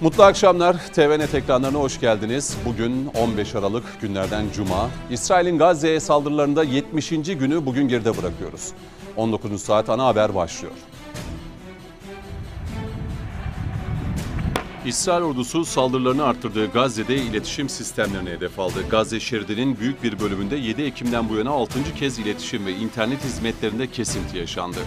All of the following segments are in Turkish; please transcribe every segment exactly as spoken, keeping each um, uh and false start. Mutlu akşamlar. T V Net ekranlarına hoş geldiniz. Bugün on beş Aralık, günlerden Cuma. İsrail'in Gazze'ye saldırılarında yetmişinci günü bugün geride bırakıyoruz. on dokuzuncu saat ana haber başlıyor. İsrail ordusu saldırılarını arttırdığı Gazze'de iletişim sistemlerine hedef aldı. Gazze şeridinin büyük bir bölümünde yedi Ekim'den bu yana altıncı kez iletişim ve internet hizmetlerinde kesinti yaşandı.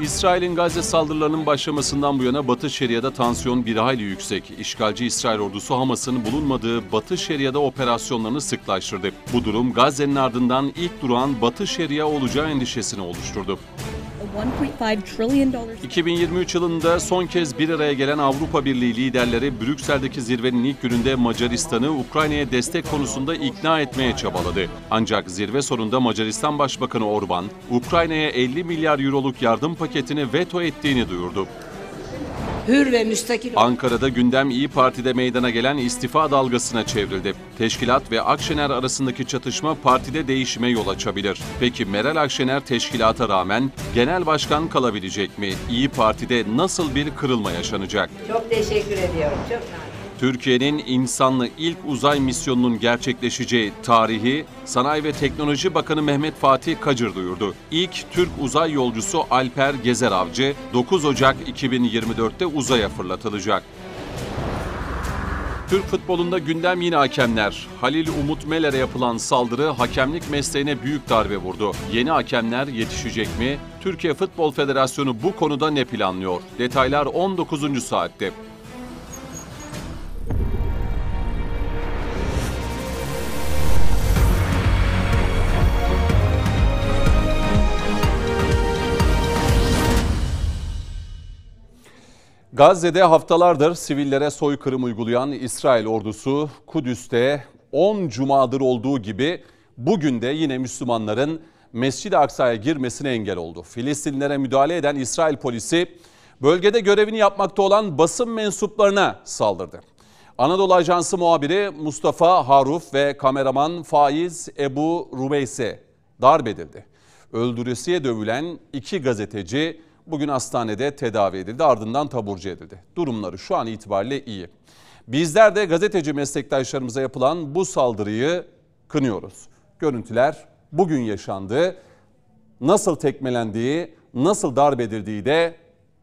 İsrail'in Gazze saldırılarının başlamasından bu yana Batı Şeria'da tansiyon bir hayli yüksek. İşgalci İsrail ordusu Hamas'ın bulunmadığı Batı Şeria'da operasyonlarını sıklaştırdı. Bu durum Gazze'nin ardından ilk durağın Batı Şeria olacağı endişesini oluşturdu. iki bin yirmi üç yılında son kez bir araya gelen Avrupa Birliği liderleri Brüksel'deki zirvenin ilk gününde Macaristan'ı Ukrayna'ya destek konusunda ikna etmeye çabaladı. Ancak zirve sonunda Macaristan Başbakanı Orban, Ukrayna'ya elli milyar euroluk yardım paketini veto ettiğini duyurdu. Hür ve müstakil. Ankara'da gündem İYİ Parti'de meydana gelen istifa dalgasına çevrildi. Teşkilat ve Akşener arasındaki çatışma partide değişime yol açabilir. Peki Meral Akşener teşkilata rağmen genel başkan kalabilecek mi? İYİ Parti'de nasıl bir kırılma yaşanacak? Çok teşekkür ediyorum. Çok nadir. Türkiye'nin insanlı ilk uzay misyonunun gerçekleşeceği tarihi Sanayi ve Teknoloji Bakanı Mehmet Fatih Kacır duyurdu. İlk Türk uzay yolcusu Alper Gezeravcı dokuz Ocak iki bin yirmi dört'te uzaya fırlatılacak. Türk futbolunda gündem yine hakemler. Halil Umut Meler'e yapılan saldırı hakemlik mesleğine büyük darbe vurdu. Yeni hakemler yetişecek mi? Türkiye Futbol Federasyonu bu konuda ne planlıyor? Detaylar on dokuzuncu saatte. Gazze'de haftalardır sivillere soykırım uygulayan İsrail ordusu Kudüs'te on cumadır olduğu gibi bugün de yine Müslümanların Mescid-i Aksa'ya girmesine engel oldu. Filistinlere müdahale eden İsrail polisi bölgede görevini yapmakta olan basın mensuplarına saldırdı. Anadolu Ajansı muhabiri Mustafa Haruf ve kameraman Faiz Ebu Rumeyse darbedildi. Öldüresiye dövülen iki gazeteci bugün hastanede tedavi edildi, ardından taburcu edildi. Durumları şu an itibariyle iyi. Bizler de gazeteci meslektaşlarımıza yapılan bu saldırıyı kınıyoruz. Görüntüler bugün yaşandı. Nasıl tekmelendiği, nasıl darp edildiği de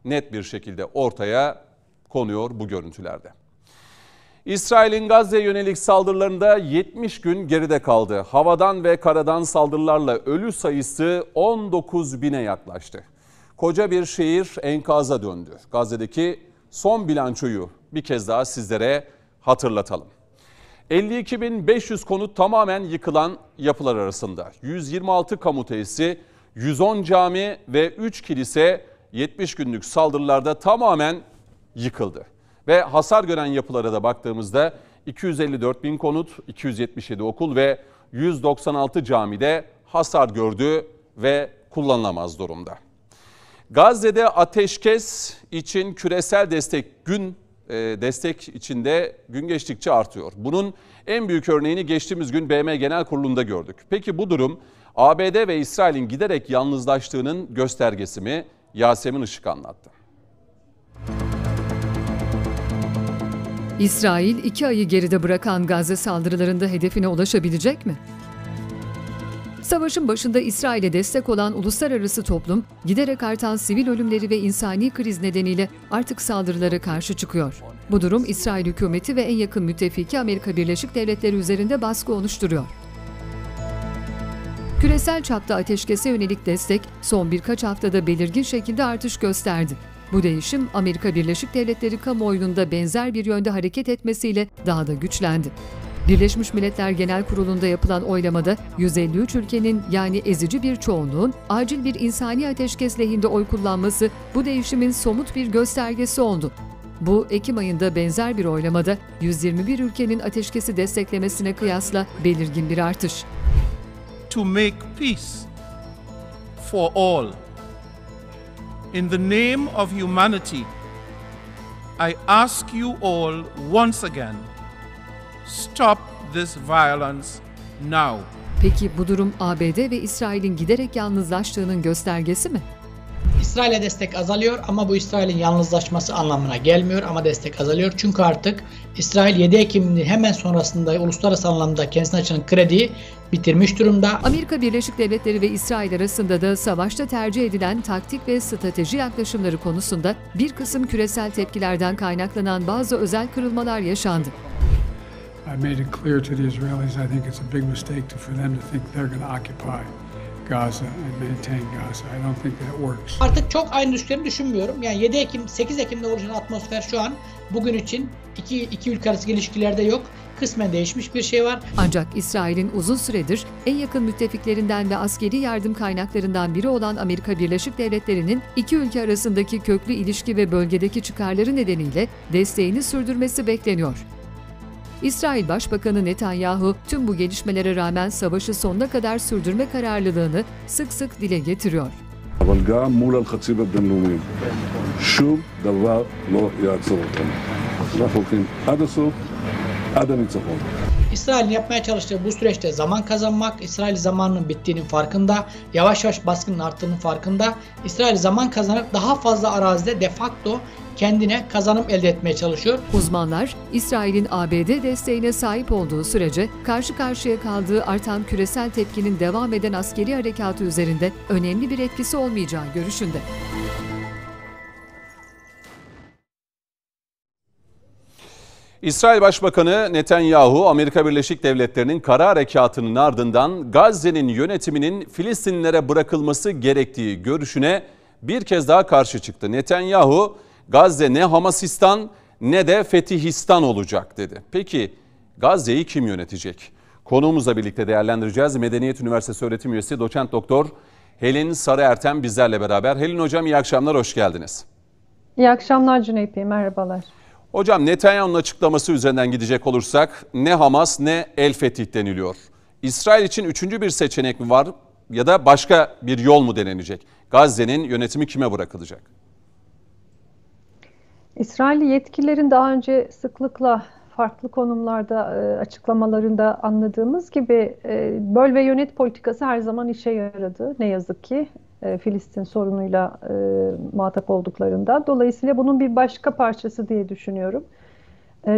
net bir şekilde ortaya konuyor bu görüntülerde. İsrail'in Gazze'ye yönelik saldırılarında yetmiş gün geride kaldı. Havadan ve karadan saldırılarla ölü sayısı on dokuz bine yaklaştı. Koca bir şehir enkaza döndü. Gazze'deki son bilançoyu bir kez daha sizlere hatırlatalım. elli iki bin beş yüz konut tamamen yıkılan yapılar arasında. yüz yirmi altı kamu tesisi, yüz on cami ve üç kilise yetmiş günlük saldırılarda tamamen yıkıldı. Ve hasar gören yapılara da baktığımızda iki yüz elli dört bin konut, iki yüz yetmiş yedi okul ve yüz doksan altı camide hasar gördü ve kullanılamaz durumda. Gazze'de ateşkes için küresel destek gün e, destek içinde gün geçtikçe artıyor. Bunun en büyük örneğini geçtiğimiz gün B M Genel Kurulu'nda gördük. Peki bu durum A B D ve İsrail'in giderek yalnızlaştığının göstergesi mi? Yasemin Işık anlattı. İsrail iki ayı geride bırakan Gazze saldırılarında hedefine ulaşabilecek mi? Savaşın başında İsrail'e destek olan uluslararası toplum, giderek artan sivil ölümleri ve insani kriz nedeniyle artık saldırılara karşı çıkıyor. Bu durum İsrail hükümeti ve en yakın müttefiki Amerika Birleşik Devletleri üzerinde baskı oluşturuyor. Küresel çapta ateşkese yönelik destek son birkaç haftada belirgin şekilde artış gösterdi. Bu değişim Amerika Birleşik Devletleri kamuoyunun da benzer bir yönde hareket etmesiyle daha da güçlendi. Birleşmiş Milletler Genel Kurulu'nda yapılan oylamada yüz elli üç ülkenin yani ezici bir çoğunluğun acil bir insani ateşkes lehinde oy kullanması bu değişimin somut bir göstergesi oldu. Bu Ekim ayında benzer bir oylamada yüz yirmi bir ülkenin ateşkesi desteklemesine kıyasla belirgin bir artış. To make peace for all. In the name of humanity, I ask you all once again. Stop this violence now. Peki bu durum A B D ve İsrail'in giderek yalnızlaştığının göstergesi mi? İsrail'e destek azalıyor ama bu İsrail'in yalnızlaşması anlamına gelmiyor ama destek azalıyor. Çünkü artık İsrail yedi Ekim'in hemen sonrasında uluslararası anlamda kendisine açılan krediyi bitirmiş durumda. Amerika Birleşik Devletleri ve İsrail arasında da savaşta tercih edilen taktik ve strateji yaklaşımları konusunda bir kısım küresel tepkilerden kaynaklanan bazı özel kırılmalar yaşandı. I made it clear to the Israelis I think it's a big mistake for them to think they're going to occupy Gaza and maintain Gaza. I don't think that works. Artık çok aynı düşlerini düşünmüyorum. Yani yedi Ekim, sekiz Ekim'de oluşan atmosfer şu an bugün için iki iki ülke arası ilişkilerde yok. Kısmen değişmiş bir şey var. Ancak İsrail'in uzun süredir en yakın müttefiklerinden ve askeri yardım kaynaklarından biri olan Amerika Birleşik Devletleri'nin iki ülke arasındaki köklü ilişki ve bölgedeki çıkarları nedeniyle desteğini sürdürmesi bekleniyor. İsrail Başbakanı Netanyahu tüm bu gelişmelere rağmen savaşı sonuna kadar sürdürme kararlılığını sık sık dile getiriyor. İsrail'in yapmaya çalıştığı bu süreçte zaman kazanmak, İsrail zamanının bittiğinin farkında, yavaş yavaş baskının arttığının farkında, İsrail zaman kazanarak daha fazla arazide de facto kendine kazanım elde etmeye çalışıyor. Uzmanlar, İsrail'in A B D desteğine sahip olduğu sürece karşı karşıya kaldığı artan küresel tepkinin devam eden askeri harekatı üzerinde önemli bir etkisi olmayacağı görüşünde. İsrail Başbakanı Netanyahu, Amerika Birleşik Devletleri'nin kara harekatının ardından Gazze'nin yönetiminin Filistinlilere bırakılması gerektiği görüşüne bir kez daha karşı çıktı. Netanyahu, Gazze ne Hamasistan ne de Fetihistan olacak dedi. Peki Gazze'yi kim yönetecek? Konuğumuzla birlikte değerlendireceğiz. Medeniyet Üniversitesi öğretim üyesi doçent doktor Helin Sarı Erten bizlerle beraber. Helin hocam iyi akşamlar, hoş geldiniz. İyi akşamlar Cüneyt Bey, merhabalar. Hocam Netanyahu'nun açıklaması üzerinden gidecek olursak ne Hamas ne El Fetih deniliyor. İsrail için üçüncü bir seçenek mi var ya da başka bir yol mu denenecek? Gazze'nin yönetimi kime bırakılacak? İsrail yetkililerin daha önce sıklıkla farklı konumlarda açıklamalarında anladığımız gibi böl ve yönet politikası her zaman işe yaradı. Ne yazık ki Filistin sorunuyla muhatap olduklarında. Dolayısıyla bunun bir başka parçası diye düşünüyorum.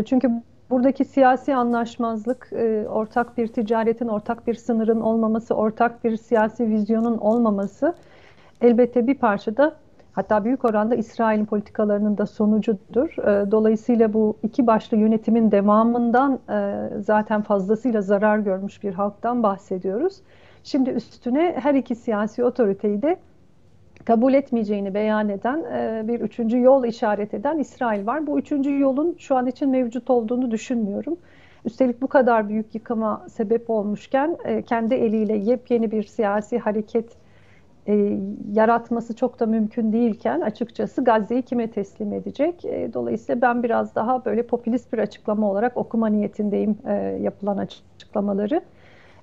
Çünkü buradaki siyasi anlaşmazlık, ortak bir ticaretin, ortak bir sınırın olmaması, ortak bir siyasi vizyonun olmaması elbette bir parçada, hatta büyük oranda İsrail'in politikalarının da sonucudur. Dolayısıyla bu iki başlı yönetimin devamından zaten fazlasıyla zarar görmüş bir halktan bahsediyoruz. Şimdi üstüne her iki siyasi otoriteyi de kabul etmeyeceğini beyan eden bir üçüncü yol işaret eden İsrail var. Bu üçüncü yolun şu an için mevcut olduğunu düşünmüyorum. Üstelik bu kadar büyük yıkıma sebep olmuşken kendi eliyle yepyeni bir siyasi hareket E, yaratması çok da mümkün değilken açıkçası Gazze'yi kime teslim edecek? E, dolayısıyla ben biraz daha böyle popülist bir açıklama olarak okuma niyetindeyim e, yapılan açıklamaları.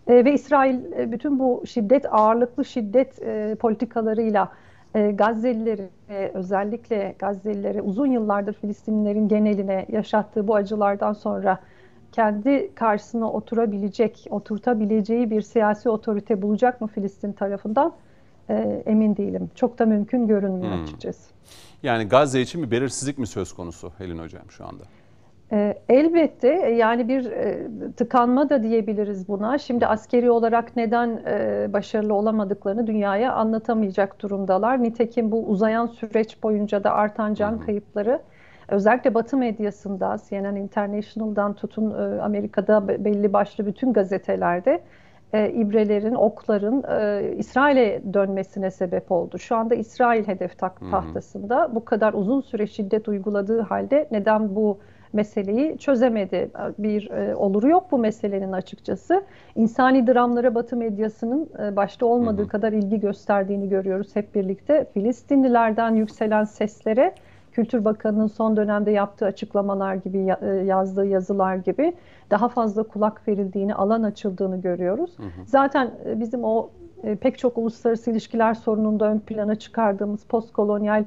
E, ve İsrail e, bütün bu şiddet, ağırlıklı şiddet e, politikalarıyla e, Gazze'lileri e, özellikle Gazze'lilere uzun yıllardır Filistinlilerin geneline yaşattığı bu acılardan sonra kendi karşısına oturabilecek, oturtabileceği bir siyasi otorite bulacak mı Filistin tarafından? Emin değilim. Çok da mümkün görünmüyor hmm. açıkçası. Yani Gazze için bir belirsizlik mi söz konusu Helin hocam şu anda? Elbette yani bir tıkanma da diyebiliriz buna. Şimdi askeri olarak neden başarılı olamadıklarını dünyaya anlatamayacak durumdalar. Nitekim bu uzayan süreç boyunca da artan can hmm. kayıpları özellikle Batı medyasında C N N International'dan tutun Amerika'da belli başlı bütün gazetelerde E, ibrelerin, okların e, İsrail'e dönmesine sebep oldu. Şu anda İsrail hedef tahtasında. Hı hı. Bu kadar uzun süre şiddet uyguladığı halde neden bu meseleyi çözemedi? Bir e, oluru yok bu meselenin açıkçası. İnsani dramlara Batı medyasının e, başta olmadığı hı hı. kadar ilgi gösterdiğini görüyoruz hep birlikte. Filistinlilerden yükselen seslere Kültür Bakanı'nın son dönemde yaptığı açıklamalar gibi, yazdığı yazılar gibi daha fazla kulak verildiğini, alan açıldığını görüyoruz. Hı hı. Zaten bizim o pek çok uluslararası ilişkiler sorununda ön plana çıkardığımız postkolonyal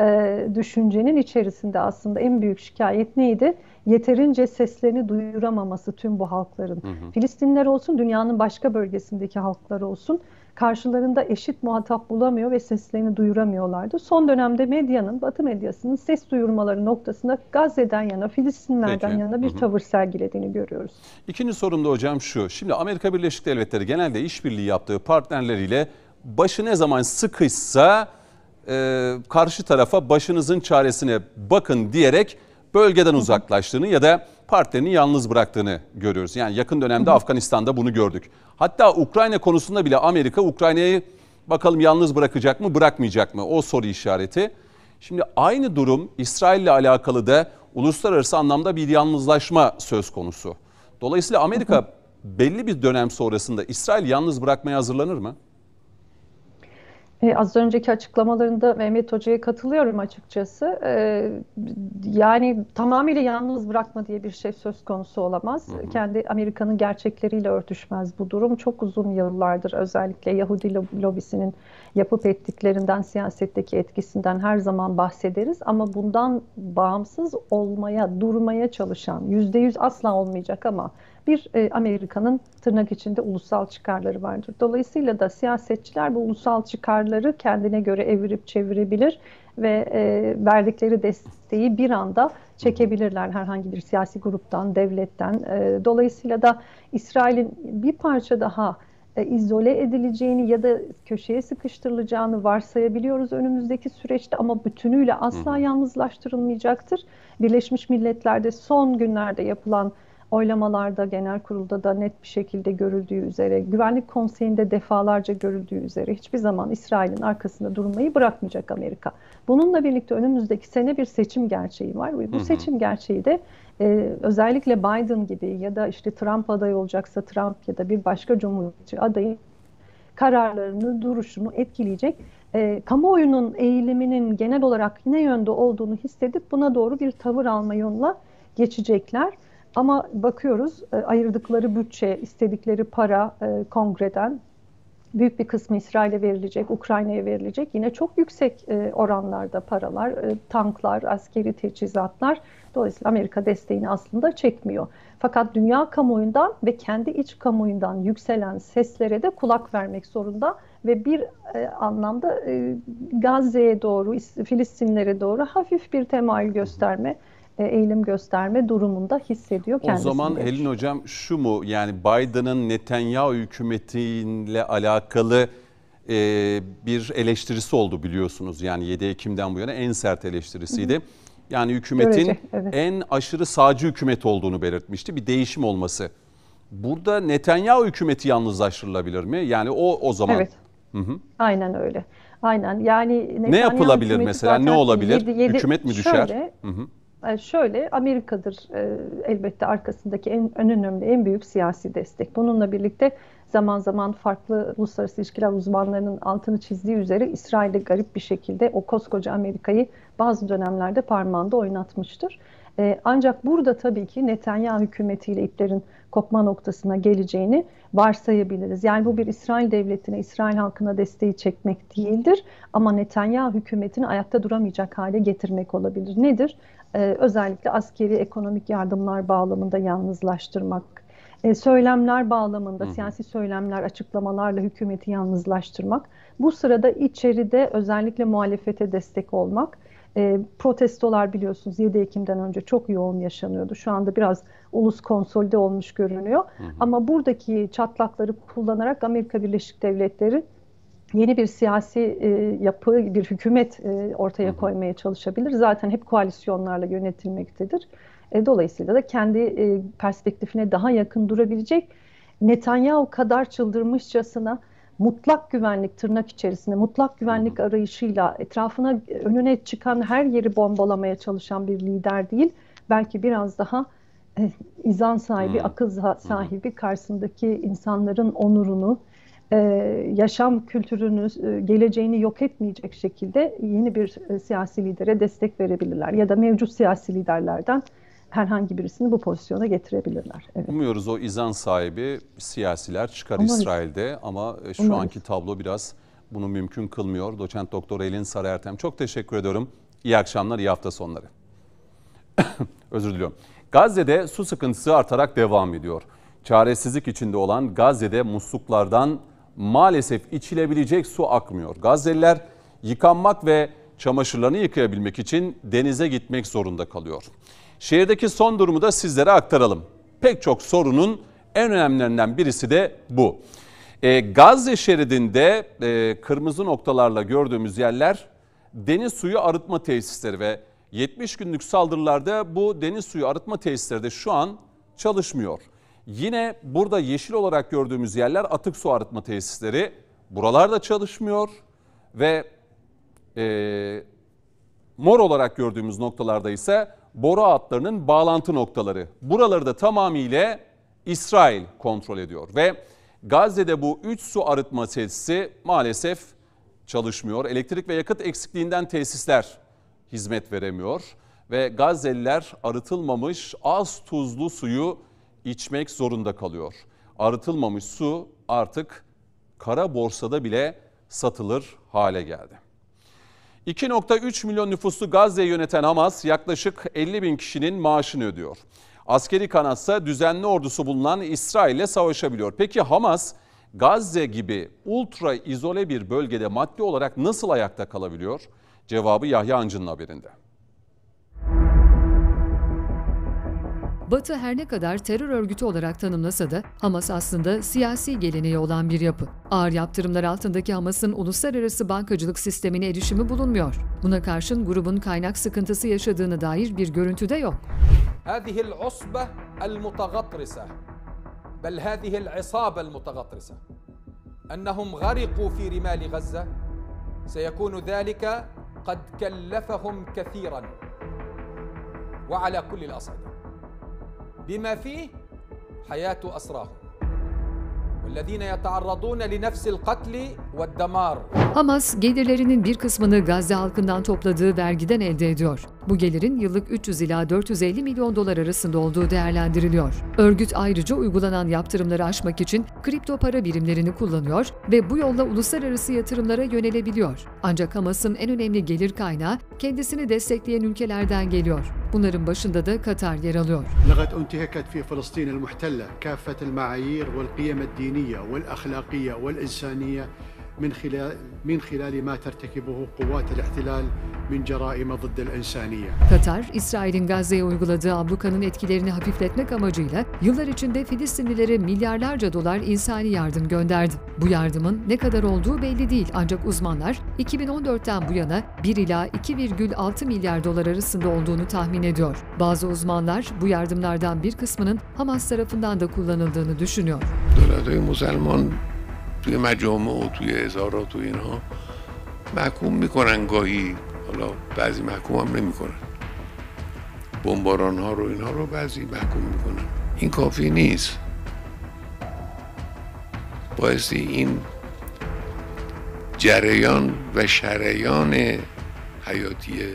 e, düşüncenin içerisinde aslında en büyük şikayet neydi? Yeterince seslerini duyuramaması tüm bu halkların. Hı hı. Filistinler olsun, dünyanın başka bölgesindeki halklar olsun. karşılarında eşit muhatap bulamıyor ve seslerini duyuramıyorlardı. Son dönemde medyanın, Batı medyasının ses duyurmaları noktasında Gazze'den yana, Filistinlerden Peki. yana bir Hı-hı. tavır sergilediğini görüyoruz. İkinci sorum da hocam şu. Şimdi Amerika Birleşik Devletleri genelde işbirliği yaptığı partnerleriyle başı ne zaman sıkışsa e, karşı tarafa başınızın çaresine bakın diyerek bölgeden Hı-hı. uzaklaştığını ya da partilerini yalnız bıraktığını görüyoruz. Yani yakın dönemde Hı-hı. Afganistan'da bunu gördük. Hatta Ukrayna konusunda bile Amerika Ukrayna'yı bakalım yalnız bırakacak mı, bırakmayacak mı? O soru işareti. Şimdi aynı durum İsrail ile alakalı da uluslararası anlamda bir yalnızlaşma söz konusu. Dolayısıyla Amerika Hı-hı. belli bir dönem sonrasında İsrail yalnız bırakmaya hazırlanır mı? Ee, az önceki açıklamalarında Mehmet Hoca'ya katılıyorum açıkçası. Ee, yani tamamıyla yalnız bırakma diye bir şey söz konusu olamaz. Hı hı. Kendi Amerika'nın gerçekleriyle örtüşmez bu durum. Çok uzun yıllardır özellikle Yahudi lob- lobisinin yapıp ettiklerinden, siyasetteki etkisinden her zaman bahsederiz. Ama bundan bağımsız olmaya, durmaya çalışan, yüzde yüz asla olmayacak ama bir e, Amerika'nın tırnak içinde ulusal çıkarları vardır. Dolayısıyla da siyasetçiler bu ulusal çıkarları kendine göre evirip çevirebilir ve e, verdikleri desteği bir anda çekebilirler herhangi bir siyasi gruptan, devletten. E, dolayısıyla da İsrail'in bir parça daha e, izole edileceğini ya da köşeye sıkıştırılacağını varsayabiliyoruz önümüzdeki süreçte ama bütünüyle asla yalnızlaştırılmayacaktır. Birleşmiş Milletler'de son günlerde yapılan oylamalarda, genel kurulda da net bir şekilde görüldüğü üzere, Güvenlik Konseyi'nde defalarca görüldüğü üzere hiçbir zaman İsrail'in arkasında durmayı bırakmayacak Amerika. Bununla birlikte önümüzdeki sene bir seçim gerçeği var. Bu seçim gerçeği de e, özellikle Biden gibi ya da işte Trump aday olacaksa Trump ya da bir başka cumhuriyetçi adayın kararlarını, duruşunu etkileyecek. E, kamuoyunun eğiliminin genel olarak ne yönde olduğunu hissedip buna doğru bir tavır alma yoluna geçecekler. Ama bakıyoruz ayırdıkları bütçe, istedikleri para kongreden büyük bir kısmı İsrail'e verilecek, Ukrayna'ya verilecek. Yine çok yüksek oranlarda paralar, tanklar, askeri teçhizatlar. Dolayısıyla Amerika desteğini aslında çekmiyor. Fakat dünya kamuoyundan ve kendi iç kamuoyundan yükselen seslere de kulak vermek zorunda. Ve bir anlamda Gazze'ye doğru, Filistinlere doğru hafif bir temayül gösterme, eğilim gösterme durumunda hissediyor kendisini. O zaman Helin Hocam şu mu? Yani Biden'ın Netanyahu hükümetiyle alakalı e, bir eleştirisi oldu biliyorsunuz. Yani yedi Ekim'den bu yana en sert eleştirisiydi. Hı hı. Yani hükümetin Görece, evet. en aşırı sağcı hükümet olduğunu belirtmişti. Bir değişim olması. Burada Netanyahu hükümeti yalnızlaştırılabilir mi? Yani o o zaman. Evet. Hı hı. Aynen öyle. Aynen. Yani ne yapılabilir mesela? Ne olabilir? yedi, yedi, hükümet mi düşer? Şöyle, hı hı. Şöyle, Amerika'dır elbette arkasındaki en, en önemli, en büyük siyasi destek. Bununla birlikte zaman zaman farklı uluslararası ilişkiler uzmanlarının altını çizdiği üzere İsrail'de garip bir şekilde o koskoca Amerika'yı bazı dönemlerde parmağında oynatmıştır. Ancak burada tabii ki Netanyahu hükümetiyle iplerin kopma noktasına geleceğini varsayabiliriz. Yani bu bir İsrail devletine, İsrail halkına desteği çekmek değildir. Ama Netanyahu hükümetini ayakta duramayacak hale getirmek olabilir. Nedir? Ee, özellikle askeri, ekonomik yardımlar bağlamında yalnızlaştırmak, ee, söylemler bağlamında, Hı. siyasi söylemler, açıklamalarla hükümeti yalnızlaştırmak, bu sırada içeride özellikle muhalefete destek olmak, e, protestolar biliyorsunuz yedi Ekim'den önce çok yoğun yaşanıyordu. Şu anda biraz ulus konsolide olmuş görünüyor. Hı. Ama buradaki çatlakları kullanarak Amerika Birleşik Devletleri yeni bir siyasi e, yapı, bir hükümet e, ortaya koymaya çalışabilir. Zaten hep koalisyonlarla yönetilmektedir. E, dolayısıyla da kendi e, perspektifine daha yakın durabilecek, Netanyahu kadar çıldırmışçasına mutlak güvenlik, tırnak içerisinde mutlak güvenlik arayışıyla etrafına, önüne çıkan her yeri bombalamaya çalışan bir lider değil. Belki biraz daha e, izan sahibi, akıl sahibi, karşısındaki insanların onurunu, Ee, yaşam kültürünü, geleceğini yok etmeyecek şekilde yeni bir siyasi lidere destek verebilirler. Ya da mevcut siyasi liderlerden herhangi birisini bu pozisyona getirebilirler. Evet. Umuyoruz o izan sahibi siyasiler çıkar Umarız. İsrail'de ama şu Umarız. Anki tablo biraz bunu mümkün kılmıyor. Doçent Doktor Helin Sarı Erten, çok teşekkür ediyorum. İyi akşamlar, iyi hafta sonları. Özür diliyorum. Gazze'de su sıkıntısı artarak devam ediyor. Çaresizlik içinde olan Gazze'de musluklardan maalesef içilebilecek su akmıyor. Gazze'liler yıkanmak ve çamaşırlarını yıkayabilmek için denize gitmek zorunda kalıyor. Şehirdeki son durumu da sizlere aktaralım. Pek çok sorunun en önemlilerinden birisi de bu. E, Gazze şeridinde e, kırmızı noktalarla gördüğümüz yerler deniz suyu arıtma tesisleri ve yetmiş günlük saldırılarda bu deniz suyu arıtma tesisleri de şu an çalışmıyor. Yine burada yeşil olarak gördüğümüz yerler atık su arıtma tesisleri. Buralar da çalışmıyor ve e, mor olarak gördüğümüz noktalarda ise boru hatlarının bağlantı noktaları. Buraları da tamamıyla İsrail kontrol ediyor ve Gazze'de bu üç su arıtma tesisi maalesef çalışmıyor. Elektrik ve yakıt eksikliğinden tesisler hizmet veremiyor ve Gazze'liler arıtılmamış az tuzlu suyu içmek zorunda kalıyor. Arıtılmamış su artık kara borsada bile satılır hale geldi. iki nokta üç milyon nüfuslu Gazze'yi yöneten Hamas yaklaşık elli bin kişinin maaşını ödüyor. Askeri kanatsa düzenli ordusu bulunan İsrail'le savaşabiliyor. Peki Hamas Gazze gibi ultra izole bir bölgede maddi olarak nasıl ayakta kalabiliyor? Cevabı Yahya Ancı'nın haberinde. Batı her ne kadar terör örgütü olarak tanımlasa da Hamas aslında siyasi geleneği olan bir yapı. Ağır yaptırımlar altındaki Hamas'ın uluslararası bankacılık sistemine erişimi bulunmuyor. Buna karşın grubun kaynak sıkıntısı yaşadığına dair bir görüntü de yok. بما فيه حياة أسراهم والذين يتعرضون لنفس القتل والدمار. Hamas gelirlerinin bir kısmını Gazze halkından topladığı vergiden elde ediyor. Bu gelirin yıllık üç yüz ila dört yüz elli milyon dolar arasında olduğu değerlendiriliyor. Örgüt ayrıca uygulanan yaptırımları aşmak için kripto para birimlerini kullanıyor ve bu yolla uluslararası yatırımlara yönelebiliyor. Ancak Hamas'ın en önemli gelir kaynağı kendisini destekleyen ülkelerden geliyor. Bunların başında da Katar yer alıyor. من خلال من خلال ما ترتكبه قوات الاحتلال من جرائم ضد الإنسانية. Katar, İsrail'in Gazze'ye uyguladığı ablukanın etkilerini hafifletmek amacıyla yıllar içinde Filistinlilere milyarlarca dolar insani yardım gönderdi. Bu yardımın ne kadar olduğu belli değil ancak uzmanlar iki bin on dörtten bu yana bir ila iki virgül altı milyar dolar arasında olduğunu tahmin ediyor. Bazı uzmanlar bu yardımlardan bir kısmının Hamas tarafından da kullanıldığını düşünüyor. Dönedir Müslüman توی مجامع و توی ازارات و اینها محکوم میکنن گاهی حالا بعضی محکوم هم نمیکنن بمباران ها رو اینها رو بعضی محکوم میکنن این کافی نیست بایستی این جریان و شریان حیاتیه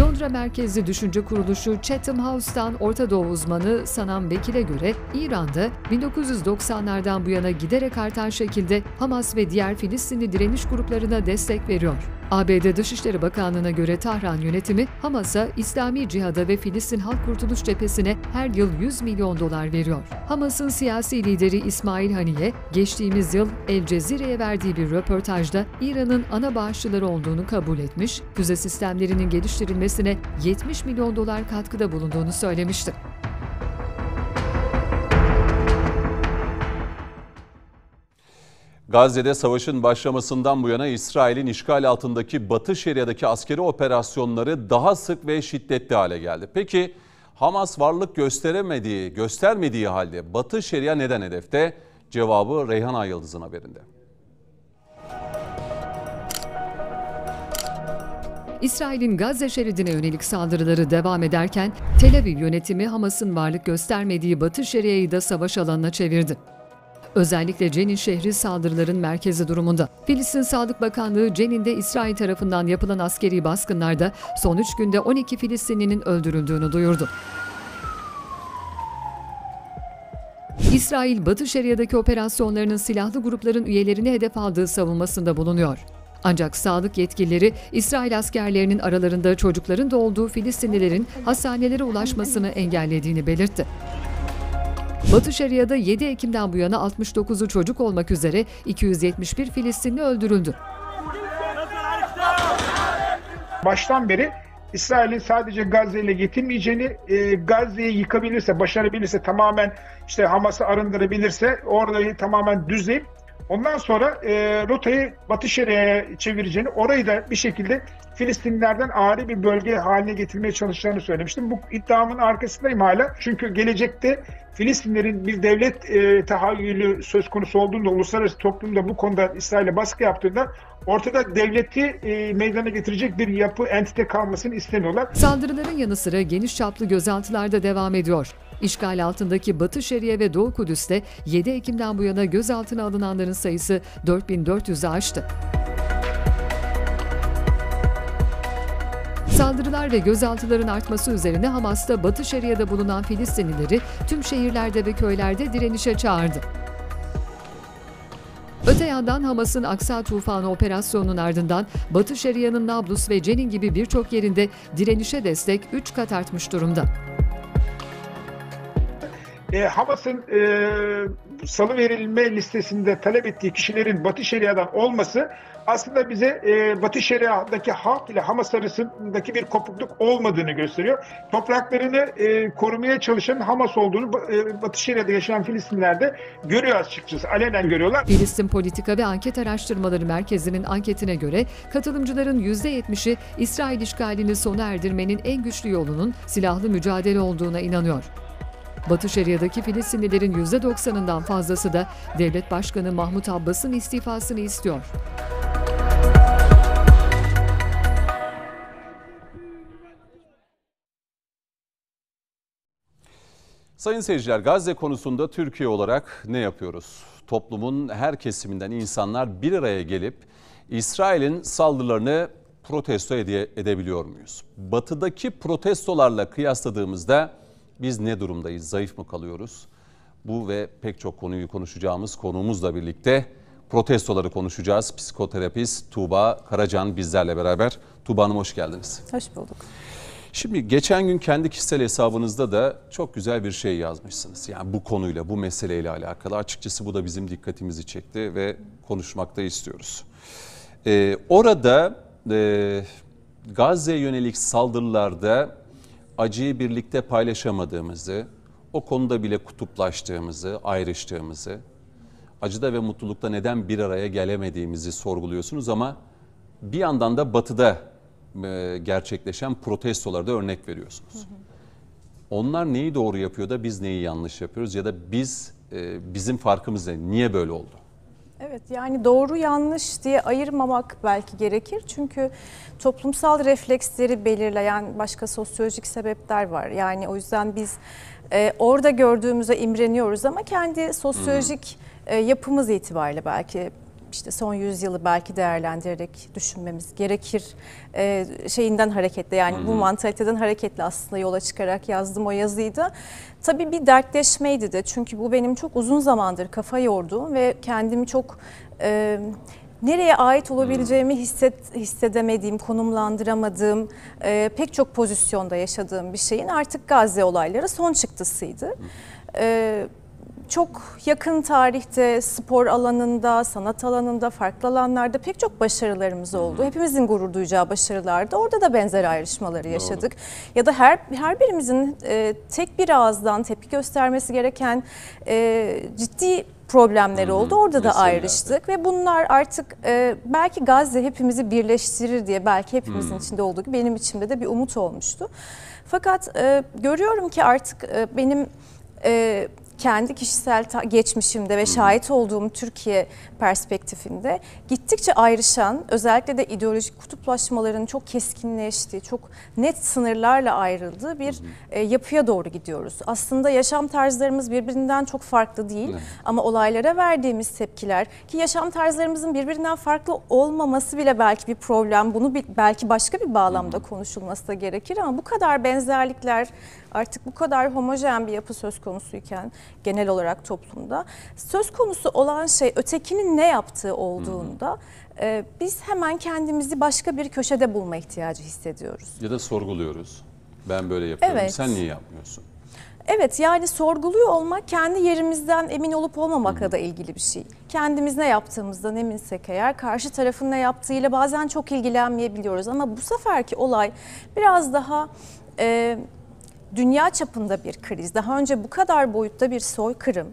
Londra merkezli düşünce kuruluşu Chatham House'tan Orta Doğu uzmanı Sanam Bekile göre İran'da bin dokuz yüz doksanlardan bu yana giderek artan şekilde Hamas ve diğer Filistinli direniş gruplarına destek veriyor. A B D Dışişleri Bakanlığı'na göre Tahran yönetimi Hamas'a, İslami Cihad'a ve Filistin Halk Kurtuluş Cephesi'ne her yıl yüz milyon dolar veriyor. Hamas'ın siyasi lideri İsmail Haniye, geçtiğimiz yıl El Cezire'ye verdiği bir röportajda İran'ın ana bağışçıları olduğunu kabul etmiş, füze sistemlerinin geliştirilmesine yetmiş milyon dolar katkıda bulunduğunu söylemişti. Gazze'de savaşın başlamasından bu yana İsrail'in işgal altındaki Batı Şeria'daki askeri operasyonları daha sık ve şiddetli hale geldi. Peki Hamas varlık gösteremediği, göstermediği halde Batı Şeria neden hedefte? Cevabı Reyhan Ayıldız'ın haberinde. İsrail'in Gazze şeridine yönelik saldırıları devam ederken Tel Aviv yönetimi Hamas'ın varlık göstermediği Batı Şeria'yı da savaş alanına çevirdi. Özellikle Cenin şehri saldırıların merkezi durumunda. Filistin Sağlık Bakanlığı Cenin'de İsrail tarafından yapılan askeri baskınlarda son üç günde on iki Filistinlinin öldürüldüğünü duyurdu. İsrail, Batı Şeria'daki operasyonlarının silahlı grupların üyelerini hedef aldığı savunmasında bulunuyor. Ancak sağlık yetkilileri İsrail askerlerinin aralarında çocukların da olduğu Filistinlilerin hastanelere ulaşmasını engellediğini belirtti. Batı Şeria'da yedi Ekim'den bu yana altmış dokuzu çocuk olmak üzere iki yüz yetmiş bir Filistinli öldürüldü. Baştan beri İsrail'in sadece Gazze ile yetinmeyeceğini, e, Gazze'yi yıkabilirse, başarabilirse, tamamen işte Hamas'ı arındırabilirse, orayı tamamen düzleyip ondan sonra e, rotayı Batı Şeria'ya çevireceğini, orayı da bir şekilde Filistinlerden ayrı bir bölge haline getirmeye çalışacağını söylemiştim. Bu iddiamın arkasındayım hala. Çünkü gelecekte Filistinlerin bir devlet e, tahayyülü söz konusu olduğunda, uluslararası toplumda bu konuda İsrail'e baskı yaptığında ortada devleti e, meydana getirecek bir yapı, entite kalmasını istemiyorlar. Saldırıların yanı sıra geniş çaplı gözaltılar da devam ediyor. İşgal altındaki Batı Şeria ve Doğu Kudüs'te yedi Ekim'den bu yana gözaltına alınanların sayısı dört bin dört yüzü aştı. Saldırılar ve gözaltıların artması üzerine Hamas'ta Batı Şeria'da bulunan Filistinlileri tüm şehirlerde ve köylerde direnişe çağırdı. Öte yandan Hamas'ın Aksa Tufanı operasyonunun ardından Batı Şeria'nın Nablus ve Cenin gibi birçok yerinde direnişe destek üç kat artmış durumda. E, Hamas'ın e, salıverilme listesinde talep ettiği kişilerin Batı Şeria'dan olması aslında bize e, Batı Şeria'daki halk ile Hamas arasındaki bir kopukluk olmadığını gösteriyor. Topraklarını e, korumaya çalışan Hamas olduğunu e, Batı Şeria'da yaşayan Filistinler de görüyor açıkçası, alenen görüyorlar. Filistin Politika ve Anket Araştırmaları Merkezi'nin anketine göre katılımcıların yüzde yetmişi İsrail işgalini sona erdirmenin en güçlü yolunun silahlı mücadele olduğuna inanıyor. Batı Şeria'daki Filistinlilerin yüzde doksanından fazlası da Devlet Başkanı Mahmut Abbas'ın istifasını istiyor. Sayın seyirciler, Gazze konusunda Türkiye olarak ne yapıyoruz? Toplumun her kesiminden insanlar bir araya gelip İsrail'in saldırılarını protesto ede- edebiliyor muyuz? Batıdaki protestolarla kıyasladığımızda biz ne durumdayız? Zayıf mı kalıyoruz? Bu ve pek çok konuyu konuşacağımız konuğumuzla birlikte protestoları konuşacağız. Psikoterapist Tuğba Karacan bizlerle beraber. Tuğba Hanım, hoş geldiniz. Hoş bulduk. Şimdi geçen gün kendi kişisel hesabınızda da çok güzel bir şey yazmışsınız. Yani bu konuyla, bu meseleyle alakalı. Açıkçası bu da bizim dikkatimizi çekti ve konuşmak da istiyoruz. Ee, orada e, Gazze'ye yönelik saldırılarda acıyı birlikte paylaşamadığımızı, o konuda bile kutuplaştığımızı, ayrıştığımızı, acıda ve mutlulukta neden bir araya gelemediğimizi sorguluyorsunuz ama bir yandan da Batı'da gerçekleşen protestolarda örnek veriyorsunuz. Hı hı. Onlar neyi doğru yapıyor da biz neyi yanlış yapıyoruz ya da biz bizim farkımız ne? Niye böyle oldu? Evet, yani doğru yanlış diye ayırmamak belki gerekir. Çünkü toplumsal refleksleri belirleyen başka sosyolojik sebepler var. Yani o yüzden biz e, orada gördüğümüze imreniyoruz ama kendi sosyolojik e, yapımız itibariyle belki işte son yüzyılı belki değerlendirerek düşünmemiz gerekir e, şeyinden hareketle, yani hmm. bu mantaliteden hareketle aslında yola çıkarak yazdım o yazıyı da. Tabii bir dertleşmeydi de, çünkü bu benim çok uzun zamandır kafa yorduğum ve kendimi çok e, nereye ait olabileceğimi hisset, hissedemediğim, konumlandıramadığım, e, pek çok pozisyonda yaşadığım bir şeyin artık Gazze olayları son çıktısıydı. E, Çok yakın tarihte spor alanında, sanat alanında, farklı alanlarda pek çok başarılarımız oldu. Hepimizin gurur duyacağı başarılarda orada da benzer ayrışmaları yaşadık. Doğru. Ya da her her birimizin e, tek bir ağızdan tepki göstermesi gereken e, ciddi problemleri Hı-hı. oldu. Orada Mesela da ayrıştık yani. Ve bunlar artık e, belki Gazze hepimizi birleştirir diye, belki hepimizin Hı-hı. içinde olduğu gibi benim içimde de bir umut olmuştu. Fakat e, görüyorum ki artık e, benim... E, kendi kişisel geçmişimde ve şahit olduğum Türkiye perspektifinde gittikçe ayrışan, özellikle de ideolojik kutuplaşmaların çok keskinleştiği, çok net sınırlarla ayrıldığı bir yapıya doğru gidiyoruz. Aslında yaşam tarzlarımız birbirinden çok farklı değil ama olaylara verdiğimiz tepkiler, ki yaşam tarzlarımızın birbirinden farklı olmaması bile belki bir problem, bunu belki başka bir bağlamda konuşulması da gerekir ama bu kadar benzerlikler, artık bu kadar homojen bir yapı söz konusuyken genel olarak toplumda söz konusu olan şey ötekinin ne yaptığı olduğunda e, biz hemen kendimizi başka bir köşede bulma ihtiyacı hissediyoruz. Ya da sorguluyoruz. Ben böyle yapıyorum, evet. Sen niye yapmıyorsun? Evet, yani sorguluyor olmak kendi yerimizden emin olup olmamakla da ilgili bir şey. Kendimiz ne yaptığımızdan eminsek eğer, karşı tarafın ne yaptığıyla bazen çok ilgilenmeyebiliyoruz. Ama bu seferki olay biraz daha e, dünya çapında bir kriz. Daha önce bu kadar boyutta bir soykırım,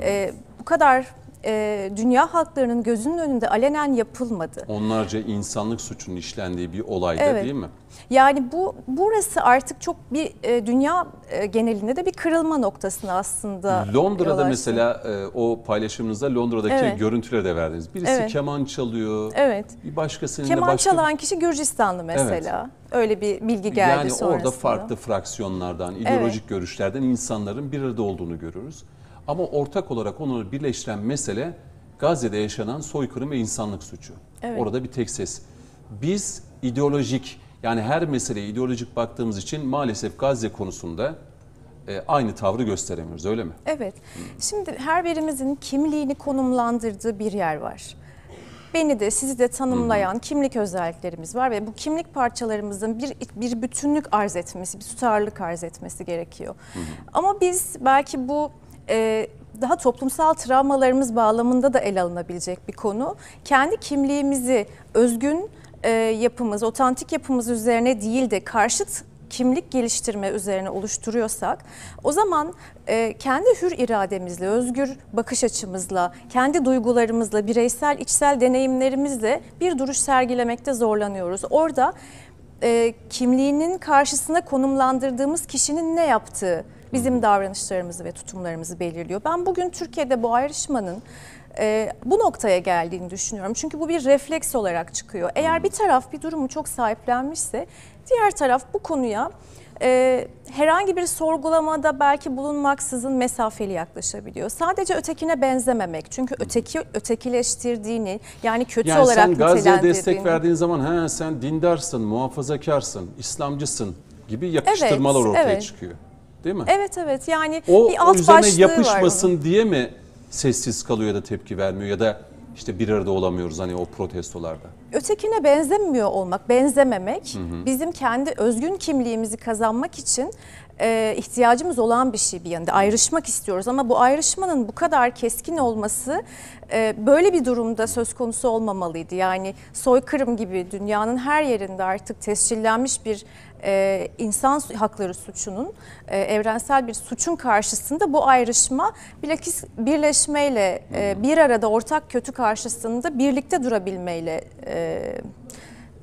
e, bu kadar e, dünya halklarının gözünün önünde alenen yapılmadı. Onlarca insanlık suçunun işlendiği bir olayda, evet, değil mi? Yani bu burası artık çok bir e, dünya e, genelinde de bir kırılma noktasına aslında. Londra'da mesela e, o paylaşımınızda Londra'daki, evet, görüntüleri de verdiniz. Birisi, evet, keman çalıyor. Evet. Bir başkasının keman başka... çalan kişi Gürcistanlı mesela. Evet. Öyle bir bilgi geldi yani sonrasında. Yani orada farklı fraksiyonlardan, ideolojik, evet, görüşlerden insanların bir arada olduğunu görüyoruz. Ama ortak olarak onları birleştiren mesele Gazze'de yaşanan soykırım ve insanlık suçu. Evet. Orada bir tek ses. Biz ideolojik, yani her meseleye ideolojik baktığımız için maalesef Gazze konusunda aynı tavrı gösteremiyoruz, öyle mi? Evet. Şimdi her birimizin kimliğini konumlandırdığı bir yer var. Beni de sizi de tanımlayan, hı-hı, kimlik özelliklerimiz var ve bu kimlik parçalarımızın bir bir bütünlük arz etmesi, bir tutarlılık arz etmesi gerekiyor. Hı-hı. Ama biz belki bu e, daha toplumsal travmalarımız bağlamında da ele alınabilecek bir konu. Kendi kimliğimizi özgün yapımız, otantik yapımız üzerine değil de karşıt kimlik geliştirme üzerine oluşturuyorsak, o zaman e, kendi hür irademizle, özgür bakış açımızla, kendi duygularımızla, bireysel içsel deneyimlerimizle bir duruş sergilemekte zorlanıyoruz. Orada e, kimliğinin karşısına konumlandırdığımız kişinin ne yaptığı bizim davranışlarımızı ve tutumlarımızı belirliyor. Ben bugün Türkiye'de bu ayrışmanın Ee, bu noktaya geldiğini düşünüyorum. Çünkü bu bir refleks olarak çıkıyor. Eğer bir taraf bir durumu çok sahiplenmişse, diğer taraf bu konuya e, herhangi bir sorgulamada belki bulunmaksızın mesafeli yaklaşabiliyor. Sadece ötekine benzememek. Çünkü öteki ötekileştirdiğini, yani kötü yani olarak nitelendirdiğini. Yani sen Gazze'ye destek verdiğin zaman he, sen dindarsın, muhafazakarsın, İslamcısın gibi yakıştırmalar, evet, ortaya, evet, çıkıyor. Değil mi? Evet, evet. Yani o, bir alt başlığı var. O üzerine yapışmasın diye mi sessiz kalıyor ya da tepki vermiyor ya da işte bir arada olamıyoruz hani o protestolarda? Ötekine benzemiyor olmak, benzememek, hı hı, bizim kendi özgün kimliğimizi kazanmak için e, ihtiyacımız olan bir şey bir yanında. Ayrışmak istiyoruz ama bu ayrışmanın bu kadar keskin olması e, böyle bir durumda söz konusu olmamalıydı. Yani soykırım gibi dünyanın her yerinde artık tescillenmiş bir Ee, insan hakları suçunun, e, evrensel bir suçun karşısında bu ayrışma, bilakis birleşmeyle, e, bir arada ortak kötü karşısında birlikte durabilmeyle e,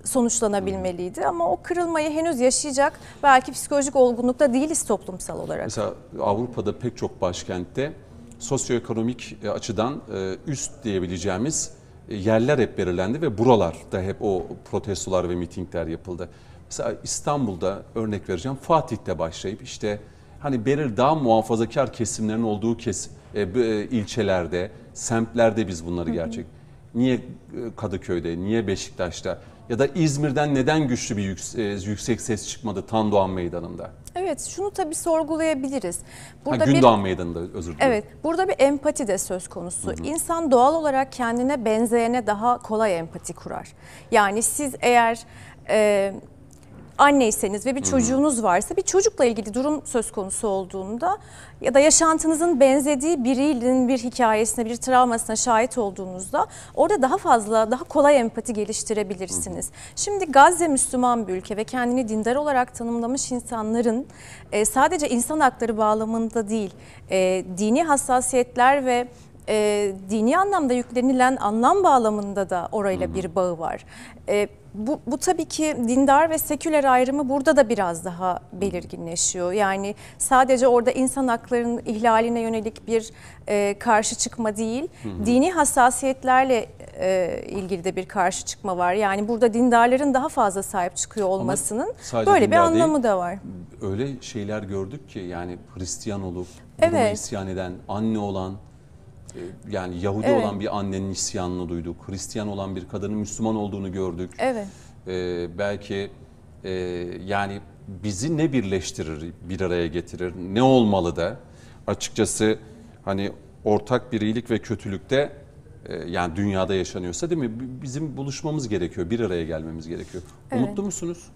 sonuçlanabilmeliydi. Ama o kırılmayı henüz yaşayacak belki psikolojik olgunlukta değiliz toplumsal olarak. Mesela Avrupa'da pek çok başkentte sosyoekonomik açıdan üst diyebileceğimiz yerler hep belirlendi ve buralarda hep o protestolar ve mitingler yapıldı. Mesela İstanbul'da örnek vereceğim, Fatih'te başlayıp işte hani belirli daha muhafazakar kesimlerin olduğu kes, e, e, ilçelerde, semtlerde biz bunları gerçek. Hı hı. Niye Kadıköy'de, niye Beşiktaş'ta ya da İzmir'den neden güçlü bir yüksek, yüksek ses çıkmadı Tandoğan Meydanı'nda? Evet, şunu tabii sorgulayabiliriz. Burada ha, Gündoğan bir, Meydanı'nda, özür dilerim. Evet, burada bir empati de söz konusu. Hı hı. İnsan doğal olarak kendine benzeyene daha kolay empati kurar. Yani siz eğer... E, anneyseniz ve bir çocuğunuz varsa, bir çocukla ilgili durum söz konusu olduğunda ya da yaşantınızın benzediği birinin bir hikayesine, bir travmasına şahit olduğunuzda orada daha fazla, daha kolay empati geliştirebilirsiniz. Şimdi Gazze Müslüman bir ülke ve kendini dindar olarak tanımlamış insanların sadece insan hakları bağlamında değil, dini hassasiyetler ve E, dini anlamda yüklenilen anlam bağlamında da orayla, hı-hı, bir bağı var. E, bu, bu tabii ki dindar ve seküler ayrımı burada da biraz daha belirginleşiyor. Yani sadece orada insan haklarının ihlaline yönelik bir e, karşı çıkma değil, hı-hı, dini hassasiyetlerle e, ilgili de bir karşı çıkma var. Yani burada dindarların daha fazla sahip çıkıyor olmasının böyle bir anlamı da var. Öyle şeyler gördük ki yani Hristiyan olup, evet, isyan eden, anne olan, yani Yahudi, evet, olan bir annenin isyanını duyduk. Hristiyan olan bir kadının Müslüman olduğunu gördük. Evet. Ee, belki e, yani bizi ne birleştirir, bir araya getirir, ne olmalı da açıkçası hani ortak bir iyilik ve kötülükte e, yani dünyada yaşanıyorsa, değil mi? Bizim buluşmamız gerekiyor, bir araya gelmemiz gerekiyor. Evet. Umutlu musunuz?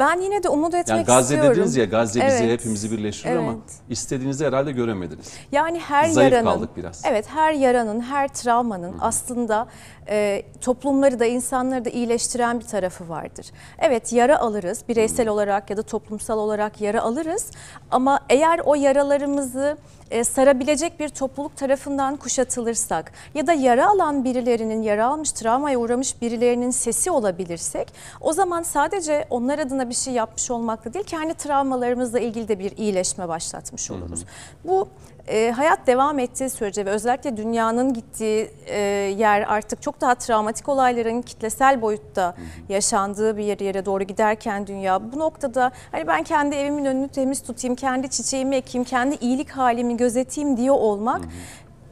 Ben yine de umut etmek yani Gazze istiyorum. Gazze dediniz ya, Gazze evet. bizi hepimizi birleştiriyor evet. ama istediğinizi herhalde göremediniz. Yani her Zayıf yaranın, kaldık biraz. Evet, her yaranın, her travmanın Hı. aslında e, toplumları da insanları da iyileştiren bir tarafı vardır. Evet, yara alırız bireysel Hı. olarak ya da toplumsal olarak yara alırız ama eğer o yaralarımızı sarabilecek bir topluluk tarafından kuşatılırsak ya da yara alan birilerinin, yara almış, travmaya uğramış birilerinin sesi olabilirsek, o zaman sadece onlar adına bir şey yapmış olmakla değil, kendi travmalarımızla ilgili de bir iyileşme başlatmış oluruz. Hı hı. Bu e, hayat devam ettiği sürece ve özellikle dünyanın gittiği e, yer artık çok daha travmatik olayların kitlesel boyutta hı hı. yaşandığı bir yere, yere doğru giderken dünya, bu noktada hani ben kendi evimin önünü temiz tutayım, kendi çiçeğimi ekeyim, kendi iyilik halimi gözeteyim diyor olmak hı hı.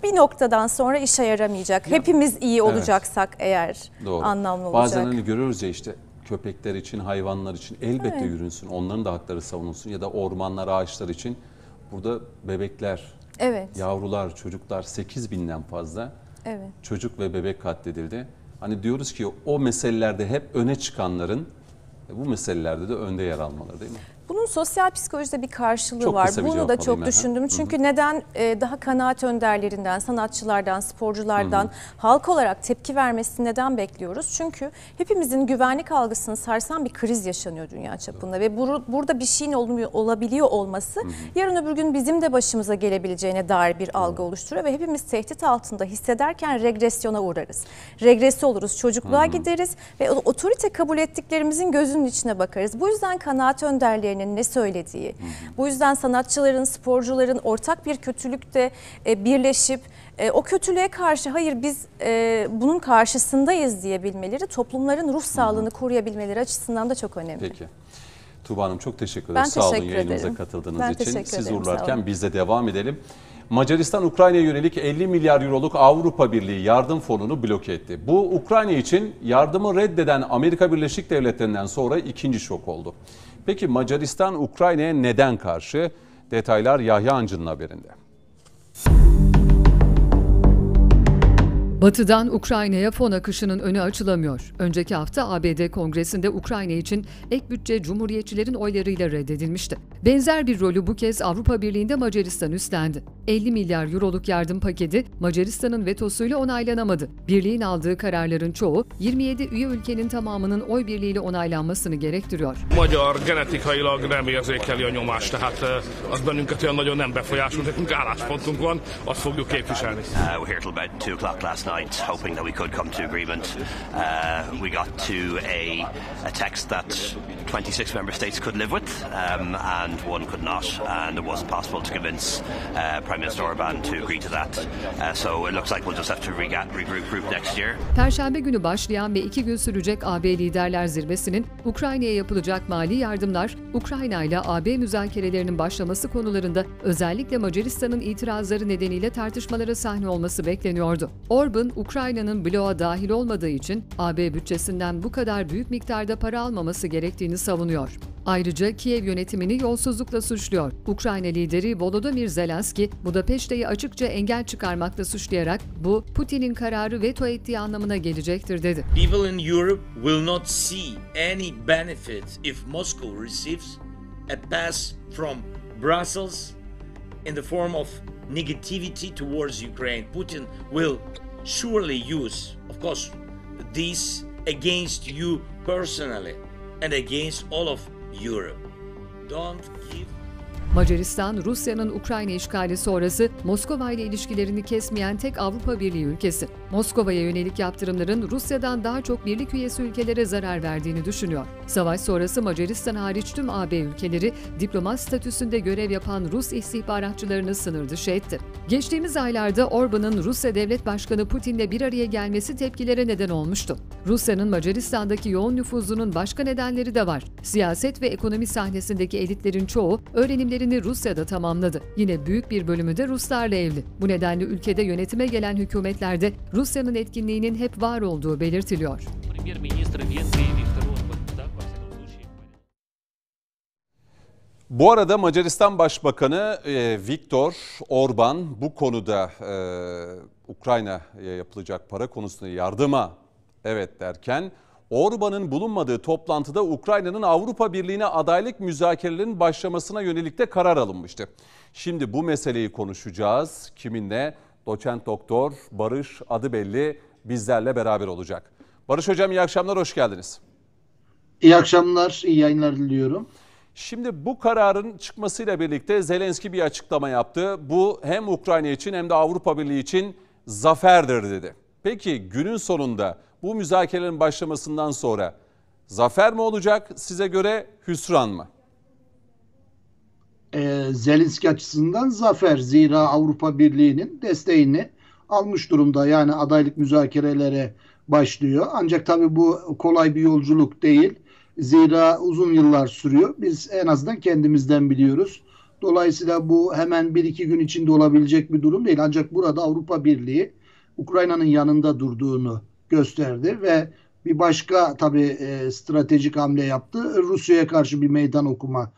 bir noktadan sonra işe yaramayacak. Ya, hepimiz iyi olacaksak evet. eğer Doğru. anlamlı olacak. Bazen hani görüyoruz ya işte köpekler için, hayvanlar için elbette evet. yürünsün, onların da hakları savunulsun ya da ormanlar, ağaçlar için. Burada bebekler, evet. yavrular, çocuklar sekiz binden fazla evet. çocuk ve bebek katledildi. Hani diyoruz ki o meselelerde hep öne çıkanların bu meselelerde de önde yer almaları değil mi? Bunun sosyal psikolojide bir karşılığı çok var. Bunu da çok düşündüm. Hı-hı. Çünkü neden daha kanaat önderlerinden, sanatçılardan, sporculardan Hı-hı. halk olarak tepki vermesini neden bekliyoruz? Çünkü hepimizin güvenlik algısını sarsan bir kriz yaşanıyor dünya çapında. Hı-hı. Ve bur- burada bir şeyin ol- olabiliyor olması Hı-hı. yarın öbür gün bizim de başımıza gelebileceğine dair bir Hı-hı. algı oluşturuyor. Ve hepimiz tehdit altında hissederken regresyona uğrarız. Regresi oluruz, çocukluğa Hı-hı. gideriz ve otorite kabul ettiklerimizin gözünün içine bakarız. Bu yüzden kanaat önderlerinin ne söylediği. Bu yüzden sanatçıların, sporcuların ortak bir kötülükte birleşip o kötülüğe karşı hayır biz bunun karşısındayız diyebilmeleri toplumların ruh sağlığını koruyabilmeleri açısından da çok önemli. Peki. Tuğba Hanım çok teşekkür ederim. Ben sağ teşekkür olun yayınımıza ederim. katıldığınız ben için. Siz uğurlarken biz de devam edelim. Macaristan Ukrayna'ya yönelik elli milyar euroluk Avrupa Birliği yardım fonunu bloke etti. Bu Ukrayna için yardımı reddeden Amerika Birleşik Devletleri'nden sonra ikinci şok oldu. Peki Macaristan Ukrayna'ya neden karşı? Detaylar Yahya Ancı'nın haberinde. Batı'dan Ukrayna'ya fon akışının önü açılamıyor. Önceki hafta A B D Kongresi'nde Ukrayna için ek bütçe Cumhuriyetçilerin oylarıyla reddedilmişti. Benzer bir rolü bu kez Avrupa Birliği'nde Macaristan üstlendi. elli milyar euroluk yardım paketi Macaristan'ın vetosuyla onaylanamadı. Birliğin aldığı kararların çoğu yirmi yedi üye ülkenin tamamının oy birliğiyle onaylanmasını gerektiriyor. Magyar genetikailag nem érzékeli a nyomást, tehát az bennünket olyan nagyon nem befolyásol, nekünk álláspontunk van, azt fogjuk képviselni. We were here till about two o'clock last night, hoping that we could come to agreement. We got to a text that twenty-six member states could live with, and one could not, and it wasn't possible to convince Prime Minister Orban to agree to that. Uh, so it looks like we'll just have to regroup next year. Perşembe günü başlayan ve iki gün sürecek A B Liderler Zirvesi'nin Ukrayna'ya yapılacak mali yardımlar, Ukrayna ile A B müzakerelerinin başlaması konularında özellikle Macaristan'ın itirazları nedeniyle tartışmalara sahne olması bekleniyordu. Orban, Ukrayna'nın bloğa dahil olmadığı için A B bütçesinden bu kadar büyük miktarda para almaması gerektiğini savunuyor. Ayrıca Kiev yönetimini yolsuzlukla suçluyor. Ukrayna lideri Volodymyr Zelenski, Budapeşte'yi açıkça engel çıkarmakla suçlayarak bu Putin'in kararı veto ettiği anlamına gelecektir dedi. People in Europe will not see any benefit if Moscow receives a pass from Brussels in the form of negativity towards Ukraine. Putin will surely use, of course, this against you personally and against all of Europe. Don't give... Macaristan, Rusya'nın Ukrayna işgali sonrası Moskova ile ilişkilerini kesmeyen tek Avrupa Birliği ülkesi. Moskova'ya yönelik yaptırımların Rusya'dan daha çok birlik üyesi ülkelere zarar verdiğini düşünüyor. Savaş sonrası Macaristan hariç tüm A B ülkeleri diplomat statüsünde görev yapan Rus istihbaratçılarını sınır dışı etti. Geçtiğimiz aylarda Orban'ın Rusya Devlet Başkanı Putin'le bir araya gelmesi tepkilere neden olmuştu. Rusya'nın Macaristan'daki yoğun nüfuzunun başka nedenleri de var. Siyaset ve ekonomi sahnesindeki elitlerin çoğu öğrenimlerini Rusya'da tamamladı. Yine büyük bir bölümü de Ruslarla evli. Bu nedenle ülkede yönetime gelen hükümetlerde Rusya'nın etkinliğinin hep var olduğu belirtiliyor. Bu arada Macaristan Başbakanı e, Viktor Orban bu konuda e, Ukrayna'ya yapılacak para konusunda yardıma evet derken Orban'ın bulunmadığı toplantıda Ukrayna'nın Avrupa Birliği'ne adaylık müzakerelerinin başlamasına yönelik de karar alınmıştı. Şimdi bu meseleyi konuşacağız. Kiminle? Doçent Doktor Barış Adıbelli bizlerle beraber olacak. Barış Hocam, iyi akşamlar, hoş geldiniz. İyi akşamlar, iyi yayınlar diliyorum. Şimdi bu kararın çıkmasıyla birlikte Zelenski bir açıklama yaptı. Bu hem Ukrayna için hem de Avrupa Birliği için zaferdir dedi. Peki günün sonunda bu müzakerelerin başlamasından sonra zafer mi olacak, size göre hüsran mı? Ee, Zelenski açısından zafer. Zira Avrupa Birliği'nin desteğini almış durumda. Yani adaylık müzakerelere başlıyor. Ancak tabii bu kolay bir yolculuk değil. Zira uzun yıllar sürüyor. Biz en azından kendimizden biliyoruz. Dolayısıyla bu hemen bir iki gün içinde olabilecek bir durum değil. Ancak burada Avrupa Birliği Ukrayna'nın yanında durduğunu gösterdi ve bir başka tabii e, stratejik hamle yaptı. Rusya'ya karşı bir meydan okuma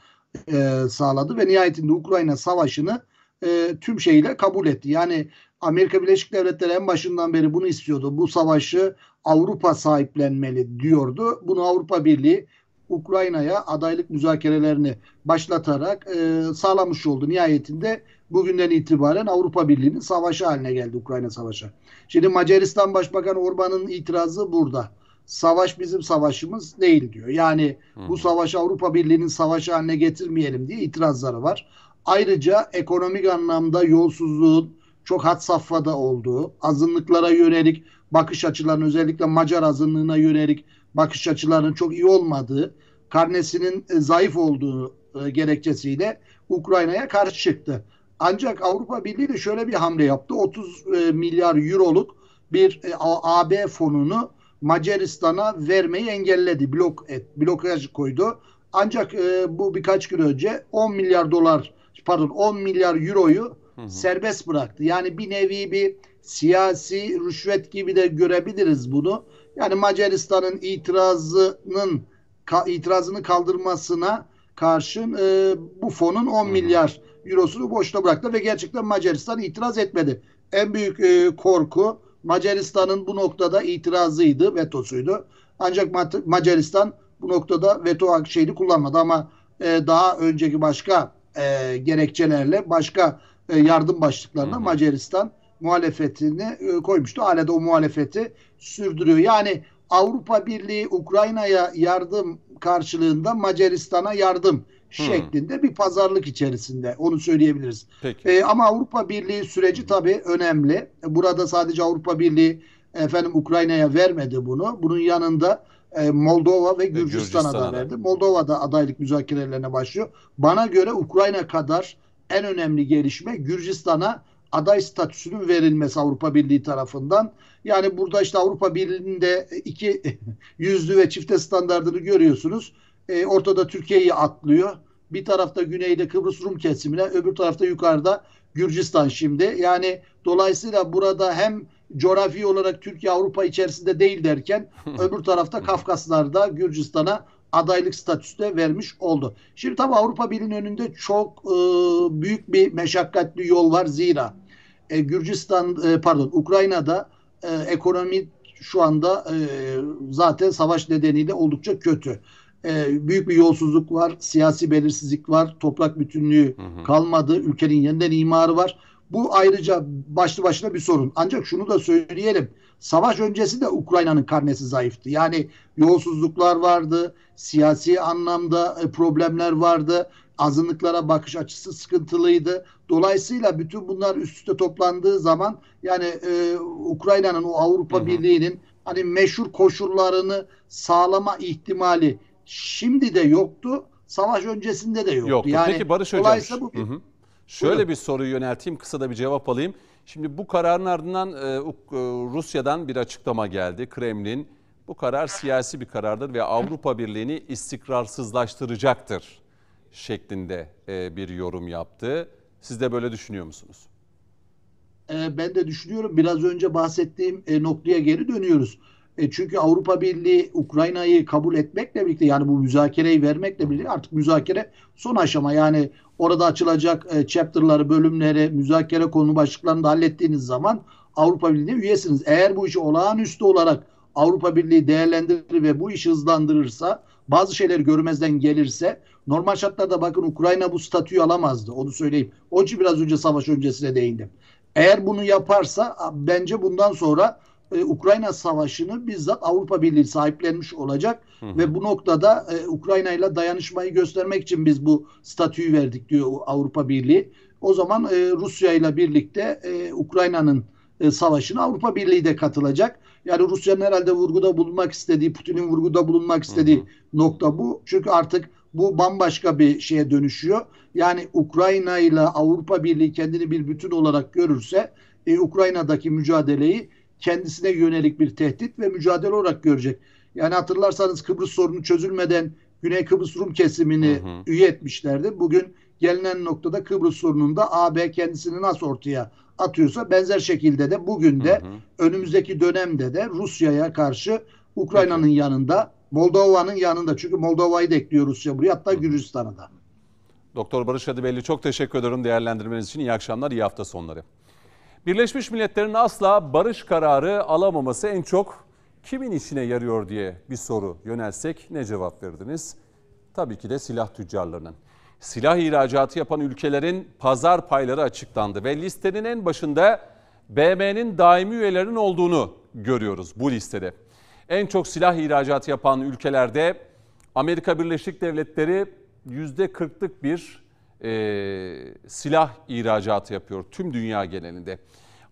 e, sağladı ve nihayetinde Ukrayna savaşını e, tüm şeyle kabul etti. Yani Amerika Birleşik Devletleri en başından beri bunu istiyordu. Bu savaşı Avrupa sahiplenmeli diyordu. Bunu Avrupa Birliği Ukrayna'ya adaylık müzakerelerini başlatarak e, sağlamış oldu. Nihayetinde bugünden itibaren Avrupa Birliği'nin savaşı haline geldi, Ukrayna savaşı. Şimdi Macaristan Başbakanı Orban'ın itirazı burada. Savaş bizim savaşımız değil diyor. Yani hmm. bu savaşı Avrupa Birliği'nin savaşı haline getirmeyelim diye itirazları var. Ayrıca ekonomik anlamda yolsuzluğun çok had safhada olduğu, azınlıklara yönelik bakış açılarının, özellikle Macar azınlığına yönelik bakış açılarının çok iyi olmadığı, karnesinin zayıf olduğu gerekçesiyle Ukrayna'ya karşı çıktı. Ancak Avrupa Birliği de şöyle bir hamle yaptı. otuz milyar euroluk bir A B fonunu Macaristan'a vermeyi engelledi. Blok et, blokaj koydu. Ancak bu birkaç gün önce on milyar dolar pardon on milyar euroyu hı hı. serbest bıraktı. Yani bir nevi bir siyasi rüşvet gibi de görebiliriz bunu. Yani Macaristan'ın itirazının itirazını kaldırmasına karşın e, bu fonun on milyar eurosunu boşta bıraktı ve gerçekten Macaristan itiraz etmedi. En büyük e, korku Macaristan'ın bu noktada itirazıydı, vetosuydu. Ancak Macaristan bu noktada veto şeyini kullanmadı ama e, daha önceki başka e, gerekçelerle, başka e, yardım başlıklarına hı hı. Macaristan muhalefetini e, koymuştu. Hala da o muhalefeti sürdürüyor. Yani Avrupa Birliği Ukrayna'ya yardım karşılığında Macaristan'a yardım şeklinde hmm. bir pazarlık içerisinde, onu söyleyebiliriz. Ee, ama Avrupa Birliği süreci tabii önemli. Burada sadece Avrupa Birliği efendim Ukrayna'ya vermedi bunu. Bunun yanında e, Moldova ve Gürcistan'a, Gürcistan'a da verdi. Moldova'da adaylık müzakerelerine başlıyor. Bana göre Ukrayna kadar en önemli gelişme Gürcistan'a aday statüsünün verilmesi Avrupa Birliği tarafından. Yani burada işte Avrupa Birliği'nin de iki yüzlü ve çifte standardını görüyorsunuz. E, ortada Türkiye'yi atlıyor. Bir tarafta güneyde Kıbrıs Rum kesimine, öbür tarafta yukarıda Gürcistan şimdi. Yani dolayısıyla burada hem coğrafi olarak Türkiye Avrupa içerisinde değil derken öbür tarafta Kafkaslar'da Gürcistan'a adaylık statüsü de vermiş oldu. Şimdi tabii Avrupa Birliği'nin önünde çok e, büyük bir meşakkatli yol var zira. E, Gürcistan e, pardon Ukrayna'da e, ekonomi şu anda e, zaten savaş nedeniyle oldukça kötü. E, büyük bir yolsuzluk var, siyasi belirsizlik var, toprak bütünlüğü hı hı. kalmadı, ülkenin yeniden imarı var. Bu ayrıca başlı başına bir sorun. Ancak şunu da söyleyelim. Savaş öncesi de Ukrayna'nın karnesi zayıftı. Yani yolsuzluklar vardı, siyasi anlamda problemler vardı, azınlıklara bakış açısı sıkıntılıydı. Dolayısıyla bütün bunlar üst üste toplandığı zaman yani e, Ukrayna'nın o Avrupa hı hı. Birliği'nin hani meşhur koşullarını sağlama ihtimali şimdi de yoktu, savaş öncesinde de yoktu. yoktu. Yani, peki Barış Hocam, bu bir... hı hı. şöyle Buyurun. bir soruyu yönelteyim, kısa da bir cevap alayım. Şimdi bu kararın ardından Rusya'dan bir açıklama geldi. Kremlin, bu karar siyasi bir karardır ve Avrupa Birliği'ni istikrarsızlaştıracaktır şeklinde bir yorum yaptı. Siz de böyle düşünüyor musunuz? Ben de düşünüyorum. Biraz önce bahsettiğim noktaya geri dönüyoruz. Çünkü Avrupa Birliği Ukrayna'yı kabul etmekle birlikte, yani bu müzakereyi vermekle birlikte artık müzakere son aşama. Yani orada açılacak e, chapter'ları, bölümleri, müzakere konu başlıklarını da hallettiğiniz zaman Avrupa Birliği'ne üyesiniz. Eğer bu işi olağanüstü olarak Avrupa Birliği değerlendirir ve bu işi hızlandırırsa, bazı şeyleri görmezden gelirse, normal şartlarda bakın Ukrayna bu statüyü alamazdı. Onu söyleyeyim. Onun için biraz önce savaş öncesine değindim. Eğer bunu yaparsa bence bundan sonra e, Ukrayna savaşını bizzat Avrupa Birliği sahiplenmiş olacak. Hı hı. Ve bu noktada e, Ukrayna ile dayanışmayı göstermek için biz bu statüyü verdik diyor Avrupa Birliği. O zaman e, Rusya ile birlikte e, Ukrayna'nın e, savaşına Avrupa Birliği de katılacak. Yani Rusya'nın herhalde vurguda bulunmak istediği, Putin'in vurguda bulunmak istediği hı hı. nokta bu. Çünkü artık bu bambaşka bir şeye dönüşüyor. Yani Ukrayna ile Avrupa Birliği kendini bir bütün olarak görürse e, Ukrayna'daki mücadeleyi kendisine yönelik bir tehdit ve mücadele olarak görecek. Yani hatırlarsanız Kıbrıs sorunu çözülmeden Güney Kıbrıs Rum kesimini hı hı. üye etmişlerdi. Bugün gelinen noktada Kıbrıs sorununda A B kendisini nasıl ortaya atıyorsa benzer şekilde de bugün de hı hı. önümüzdeki dönemde de Rusya'ya karşı Ukrayna'nın yanında, Moldova'nın yanında, çünkü Moldova'yı da ekliyor Rusya buraya, hatta Gürcistan'a da. Doktor Barış Adıbelli, çok teşekkür ederim değerlendirmeniz için. İyi akşamlar, iyi hafta sonları. Birleşmiş Milletler'in asla barış kararı alamaması en çok kimin işine yarıyor diye bir soru yönelsek ne cevap verdiniz? Tabii ki de silah tüccarlarının. Silah ihracatı yapan ülkelerin pazar payları açıklandı ve listenin en başında B M'nin daimi üyelerinin olduğunu görüyoruz bu listede. En çok silah ihracatı yapan ülkelerde Amerika Birleşik Devletleri yüzde kırk'lık bir e, silah ihracatı yapıyor tüm dünya genelinde.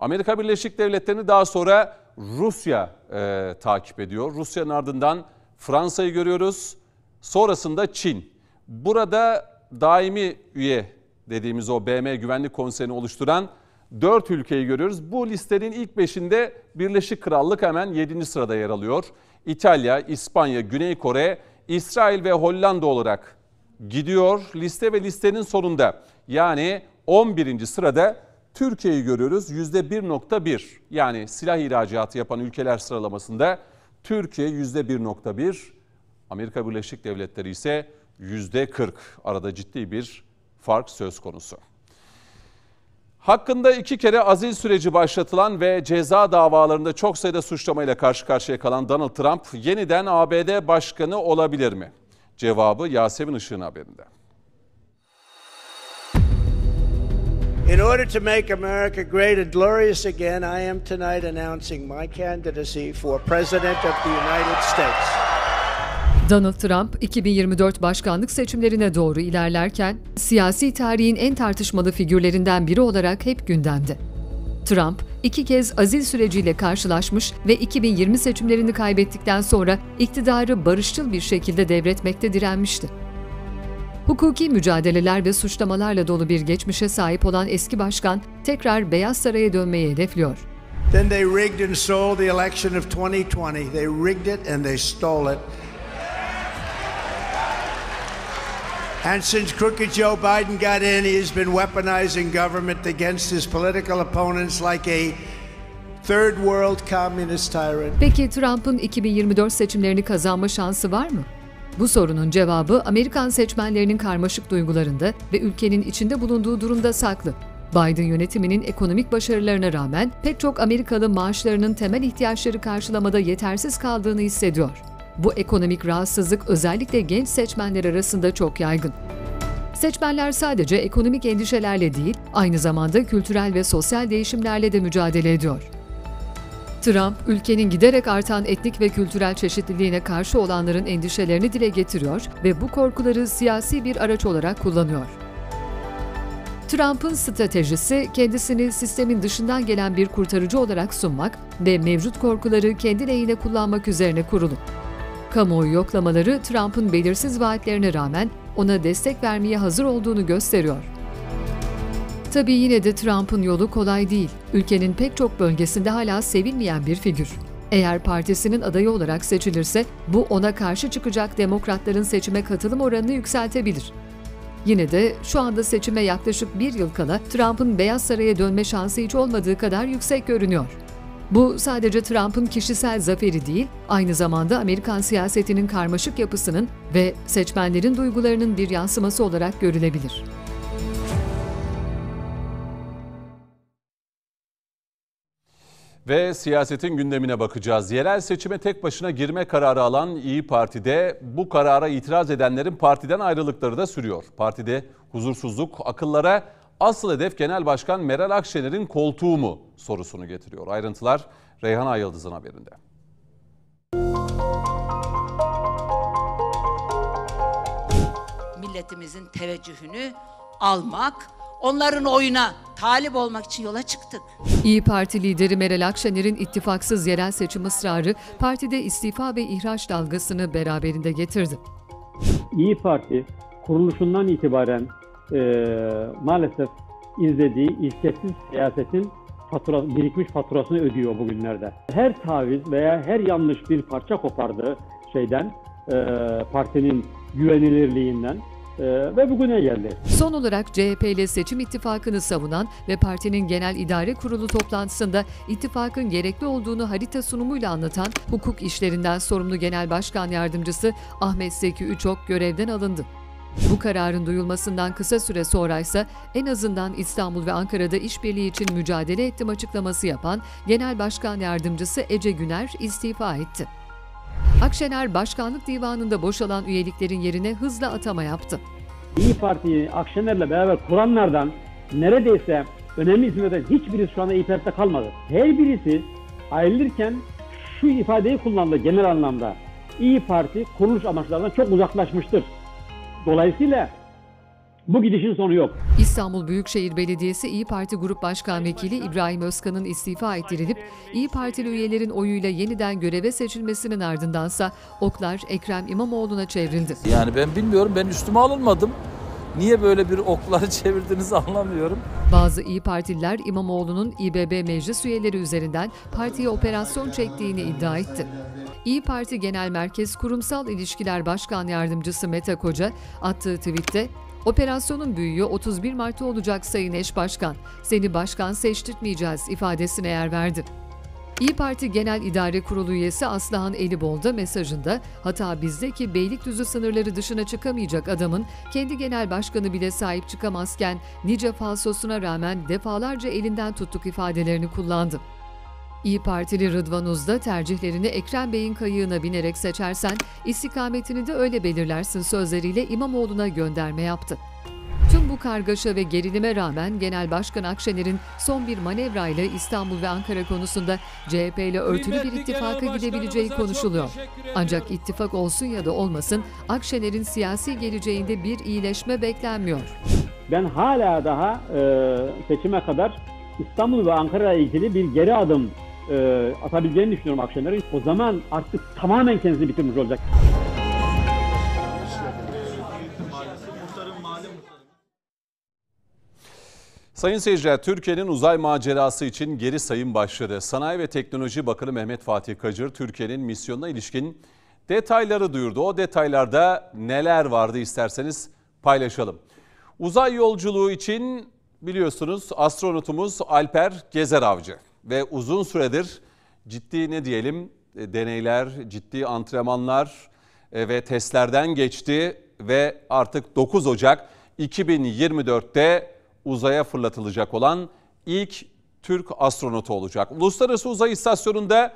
Amerika Birleşik Devletleri'ni daha sonra Rusya e, takip ediyor. Rusya'nın ardından Fransa'yı görüyoruz. Sonrasında Çin. Burada daimi üye dediğimiz o B M Güvenlik Konseyi'ni oluşturan dört ülkeyi görüyoruz. Bu listenin ilk beşinde Birleşik Krallık hemen yedinci sırada yer alıyor. İtalya, İspanya, Güney Kore, İsrail ve Hollanda olarak gidiyor liste ve listenin sonunda yani on birinci sırada Türkiye'yi görüyoruz. yüzde bir virgül bir yani silah ihracatı yapan ülkeler sıralamasında Türkiye yüzde bir virgül bir, Amerika Birleşik Devletleri ise yüzde kırk. Arada ciddi bir fark söz konusu. Hakkında iki kere azil süreci başlatılan ve ceza davalarında çok sayıda suçlamayla karşı karşıya kalan Donald Trump yeniden A B D başkanı olabilir mi? Cevabı Yasemin Işık'ın haberinde. In order to make America great and glorious again, I am tonight announcing my candidacy for President of the United States. Donald Trump iki bin yirmi dört başkanlık seçimlerine doğru ilerlerken siyasi tarihin en tartışmalı figürlerinden biri olarak hep gündemde. Trump iki kez azil süreciyle karşılaşmış ve iki bin yirmi seçimlerini kaybettikten sonra iktidarı barışçıl bir şekilde devretmekte direnmişti. Hukuki mücadeleler ve suçlamalarla dolu bir geçmişe sahip olan eski başkan tekrar Beyaz Saray'a dönmeyi hedefliyor. Then they rigged and stole the election of twenty twenty. They rigged it and they stole it. And since crooked Joe Biden got in, he's been weaponizing government against his political opponents like a third world communist tyrant. Peki Trump'ın iki bin yirmi dört seçimlerini kazanma şansı var mı? Bu sorunun cevabı Amerikan seçmenlerinin karmaşık duygularında ve ülkenin içinde bulunduğu durumda saklı. Biden yönetiminin ekonomik başarılarına rağmen pek çok Amerikalı maaşlarının temel ihtiyaçları karşılamada yetersiz kaldığını hissediyor. Bu ekonomik rahatsızlık özellikle genç seçmenler arasında çok yaygın. Seçmenler sadece ekonomik endişelerle değil, aynı zamanda kültürel ve sosyal değişimlerle de mücadele ediyor. Trump, ülkenin giderek artan etnik ve kültürel çeşitliliğine karşı olanların endişelerini dile getiriyor ve bu korkuları siyasi bir araç olarak kullanıyor. Trump'ın stratejisi kendisini sistemin dışından gelen bir kurtarıcı olarak sunmak ve mevcut korkuları kendi lehine kullanmak üzerine kurulu. Kamuoyu yoklamaları Trump'ın belirsiz vaatlerine rağmen ona destek vermeye hazır olduğunu gösteriyor. Tabii yine de Trump'ın yolu kolay değil. Ülkenin pek çok bölgesinde hala sevilmeyen bir figür. Eğer partisinin adayı olarak seçilirse bu ona karşı çıkacak demokratların seçime katılım oranını yükseltebilir. Yine de şu anda seçime yaklaşık bir yıl kala Trump'ın Beyaz Saray'a dönme şansı hiç olmadığı kadar yüksek görünüyor. Bu sadece Trump'ın kişisel zaferi değil, aynı zamanda Amerikan siyasetinin karmaşık yapısının ve seçmenlerin duygularının bir yansıması olarak görülebilir. Ve siyasetin gündemine bakacağız. Yerel seçime tek başına girme kararı alan İYİ Parti'de bu karara itiraz edenlerin partiden ayrılıkları da sürüyor. Partide huzursuzluk akıllara asıl hedef Genel Başkan Meral Akşener'in koltuğu mu sorusunu getiriyor. Ayrıntılar Reyhan Ayıldız'ın haberinde. Milletimizin teveccühünü almak, onların oyuna talip olmak için yola çıktık. İYİ Parti lideri Meral Akşener'in ittifaksız yerel seçim ısrarı partide istifa ve ihraç dalgasını beraberinde getirdi. İYİ Parti kuruluşundan itibaren e, maalesef izlediği isteksiz siyasetin fatura, birikmiş faturasını ödüyor bugünlerde. Her taviz veya her yanlış bir parça kopardığı şeyden, e, partinin güvenilirliğinden ve bugüne geldi. Son olarak C H P ile seçim ittifakını savunan ve partinin genel idare kurulu toplantısında ittifakın gerekli olduğunu harita sunumuyla anlatan hukuk işlerinden sorumlu Genel Başkan Yardımcısı Ahmet Zeki Üçok görevden alındı. Bu kararın duyulmasından kısa süre sonra ise en azından İstanbul ve Ankara'da işbirliği için mücadele ettim açıklaması yapan Genel Başkan Yardımcısı Ece Güner istifa etti. Akşener, Başkanlık Divanı'nda boşalan üyeliklerin yerine hızla atama yaptı. İYİ Parti'yi Akşener'le beraber kuranlardan neredeyse önemli isimlerden hiçbirisi şu anda İYİ Parti'de kalmadı. Her birisi ayrılırken şu ifadeyi kullandı genel anlamda. İYİ Parti kuruluş amaçlarından çok uzaklaşmıştır. Dolayısıyla bu gidişin sonu yok. İstanbul Büyükşehir Belediyesi İYİ Parti Grup Başkan Vekili İbrahim Özkan'ın istifa ettirilip İYİ Partili üyelerin oyuyla yeniden göreve seçilmesinin ardındansa oklar Ekrem İmamoğlu'na çevrildi. Yani ben bilmiyorum, ben üstüme alınmadım. Niye böyle bir okları çevirdiğinizi anlamıyorum. Bazı İYİ Partililer İmamoğlu'nun İ B B meclis üyeleri üzerinden partiye operasyon çektiğini iddia etti. İYİ Parti Genel Merkez Kurumsal İlişkiler Başkan Yardımcısı Mete Koca attığı tweette "Operasyonun büyüğü otuz bir Mart'ta olacak Sayın Eş Başkan. Seni başkan seçtirtmeyeceğiz" ifadesine yer verdi. İYİ Parti Genel İdare Kurulu üyesi Aslıhan Elibol'da mesajında "Hata bizdeki Beylikdüzü sınırları dışına çıkamayacak adamın kendi genel başkanı bile sahip çıkamazken nice falsosuna rağmen defalarca elinden tuttuk" ifadelerini kullandı. İYİ Partili Rıdvan Uz'da tercihlerini Ekrem Bey'in kayığına binerek seçersen istikametini de öyle belirlersin sözleriyle İmamoğlu'na gönderme yaptı. Tüm bu kargaşa ve gerilime rağmen Genel Başkan Akşener'in son bir manevrayla İstanbul ve Ankara konusunda C H P ile örtülü bir ittifaka gidebileceği konuşuluyor. Ancak ittifak olsun ya da olmasın Akşener'in siyasi geleceğinde bir iyileşme beklenmiyor. Ben hala daha e, seçime kadar İstanbul ve Ankara ile ilgili bir geri adım E, atabileceğini düşünüyorum Akşener'in. O zaman artık tamamen kendisini bitirmiş olacak. Sayın seyirciler, Türkiye'nin uzay macerası için geri sayım başladı. Sanayi ve Teknoloji Bakanı Mehmet Fatih Kacır, Türkiye'nin misyonuna ilişkin detayları duyurdu. O detaylarda neler vardı isterseniz paylaşalım. Uzay yolculuğu için biliyorsunuz astronotumuz Alper Gezeravcı. Ve uzun süredir ciddi ne diyelim deneyler, ciddi antrenmanlar ve testlerden geçti ve artık dokuz Ocak iki bin yirmi dört'te uzaya fırlatılacak olan ilk Türk astronotu olacak. Uluslararası Uzay İstasyonu'nda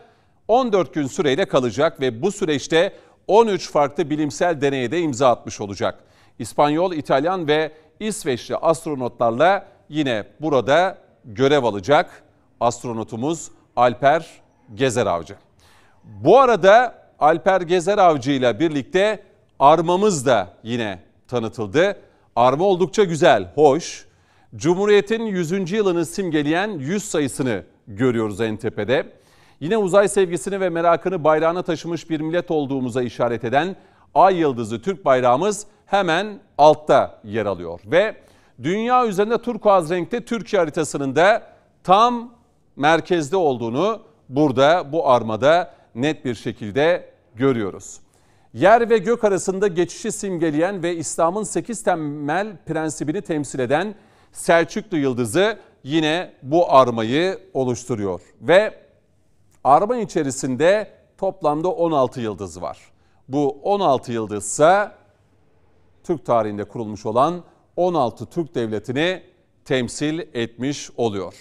on dört gün süreyle kalacak ve bu süreçte on üç farklı bilimsel deneye de imza atmış olacak. İspanyol, İtalyan ve İsveçli astronotlarla yine burada görev alacak astronotumuz Alper Gezeravcı. Bu arada Alper Gezeravcı ile birlikte armamız da yine tanıtıldı. Arma oldukça güzel, hoş. Cumhuriyet'in yüzüncü yılını simgeleyen yüz sayısını görüyoruz en tepede. Yine uzay sevgisini ve merakını bayrağına taşımış bir millet olduğumuza işaret eden Ay Yıldızı Türk bayrağımız hemen altta yer alıyor. Ve dünya üzerinde turkuaz renkte Türkiye haritasının da tam merkezde olduğunu burada bu armada net bir şekilde görüyoruz. Yer ve gök arasında geçişi simgeleyen ve İslam'ın sekiz temel prensibini temsil eden Selçuklu Yıldızı yine bu armayı oluşturuyor. Ve arma içerisinde toplamda on altı yıldız var. Bu on altı yıldız ise Türk tarihinde kurulmuş olan on altı Türk devletini temsil etmiş oluyor.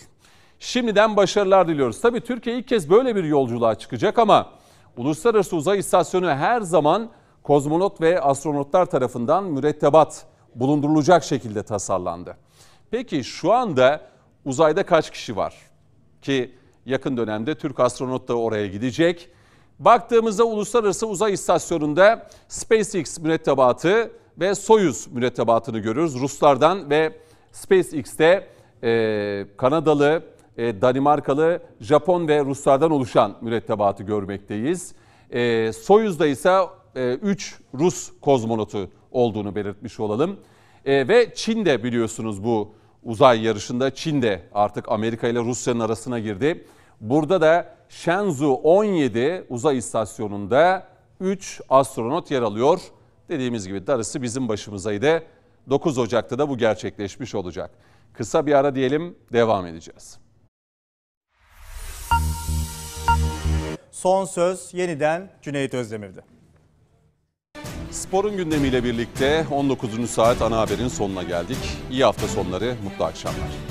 Şimdiden başarılar diliyoruz. Tabii Türkiye ilk kez böyle bir yolculuğa çıkacak ama Uluslararası Uzay İstasyonu her zaman kozmonot ve astronotlar tarafından mürettebat bulundurulacak şekilde tasarlandı. Peki şu anda uzayda kaç kişi var? Ki yakın dönemde Türk astronot da oraya gidecek. Baktığımızda Uluslararası Uzay İstasyonu'nda SpaceX mürettebatı ve Soyuz mürettebatını görüyoruz. Ruslardan ve SpaceX'te e, Kanadalı, e, Danimarkalı, Japon ve Ruslardan oluşan mürettebatı görmekteyiz. E, Soyuz'da ise üç e, Rus kozmonotu olduğunu belirtmiş olalım. E, ve Çin de biliyorsunuz bu uzay yarışında. Çin de artık Amerika ile Rusya'nın arasına girdi. Burada da Shenzhou on yedi uzay istasyonunda üç astronot yer alıyor. Dediğimiz gibi darısı bizim başımızaydı. dokuz Ocak'ta da bu gerçekleşmiş olacak. Kısa bir ara diyelim, devam edeceğiz. Son söz yeniden Cüneyt Özdemir'de. Sporun gündemiyle birlikte on dokuzuncu saat ana haberin sonuna geldik. İyi hafta sonları, mutlu akşamlar.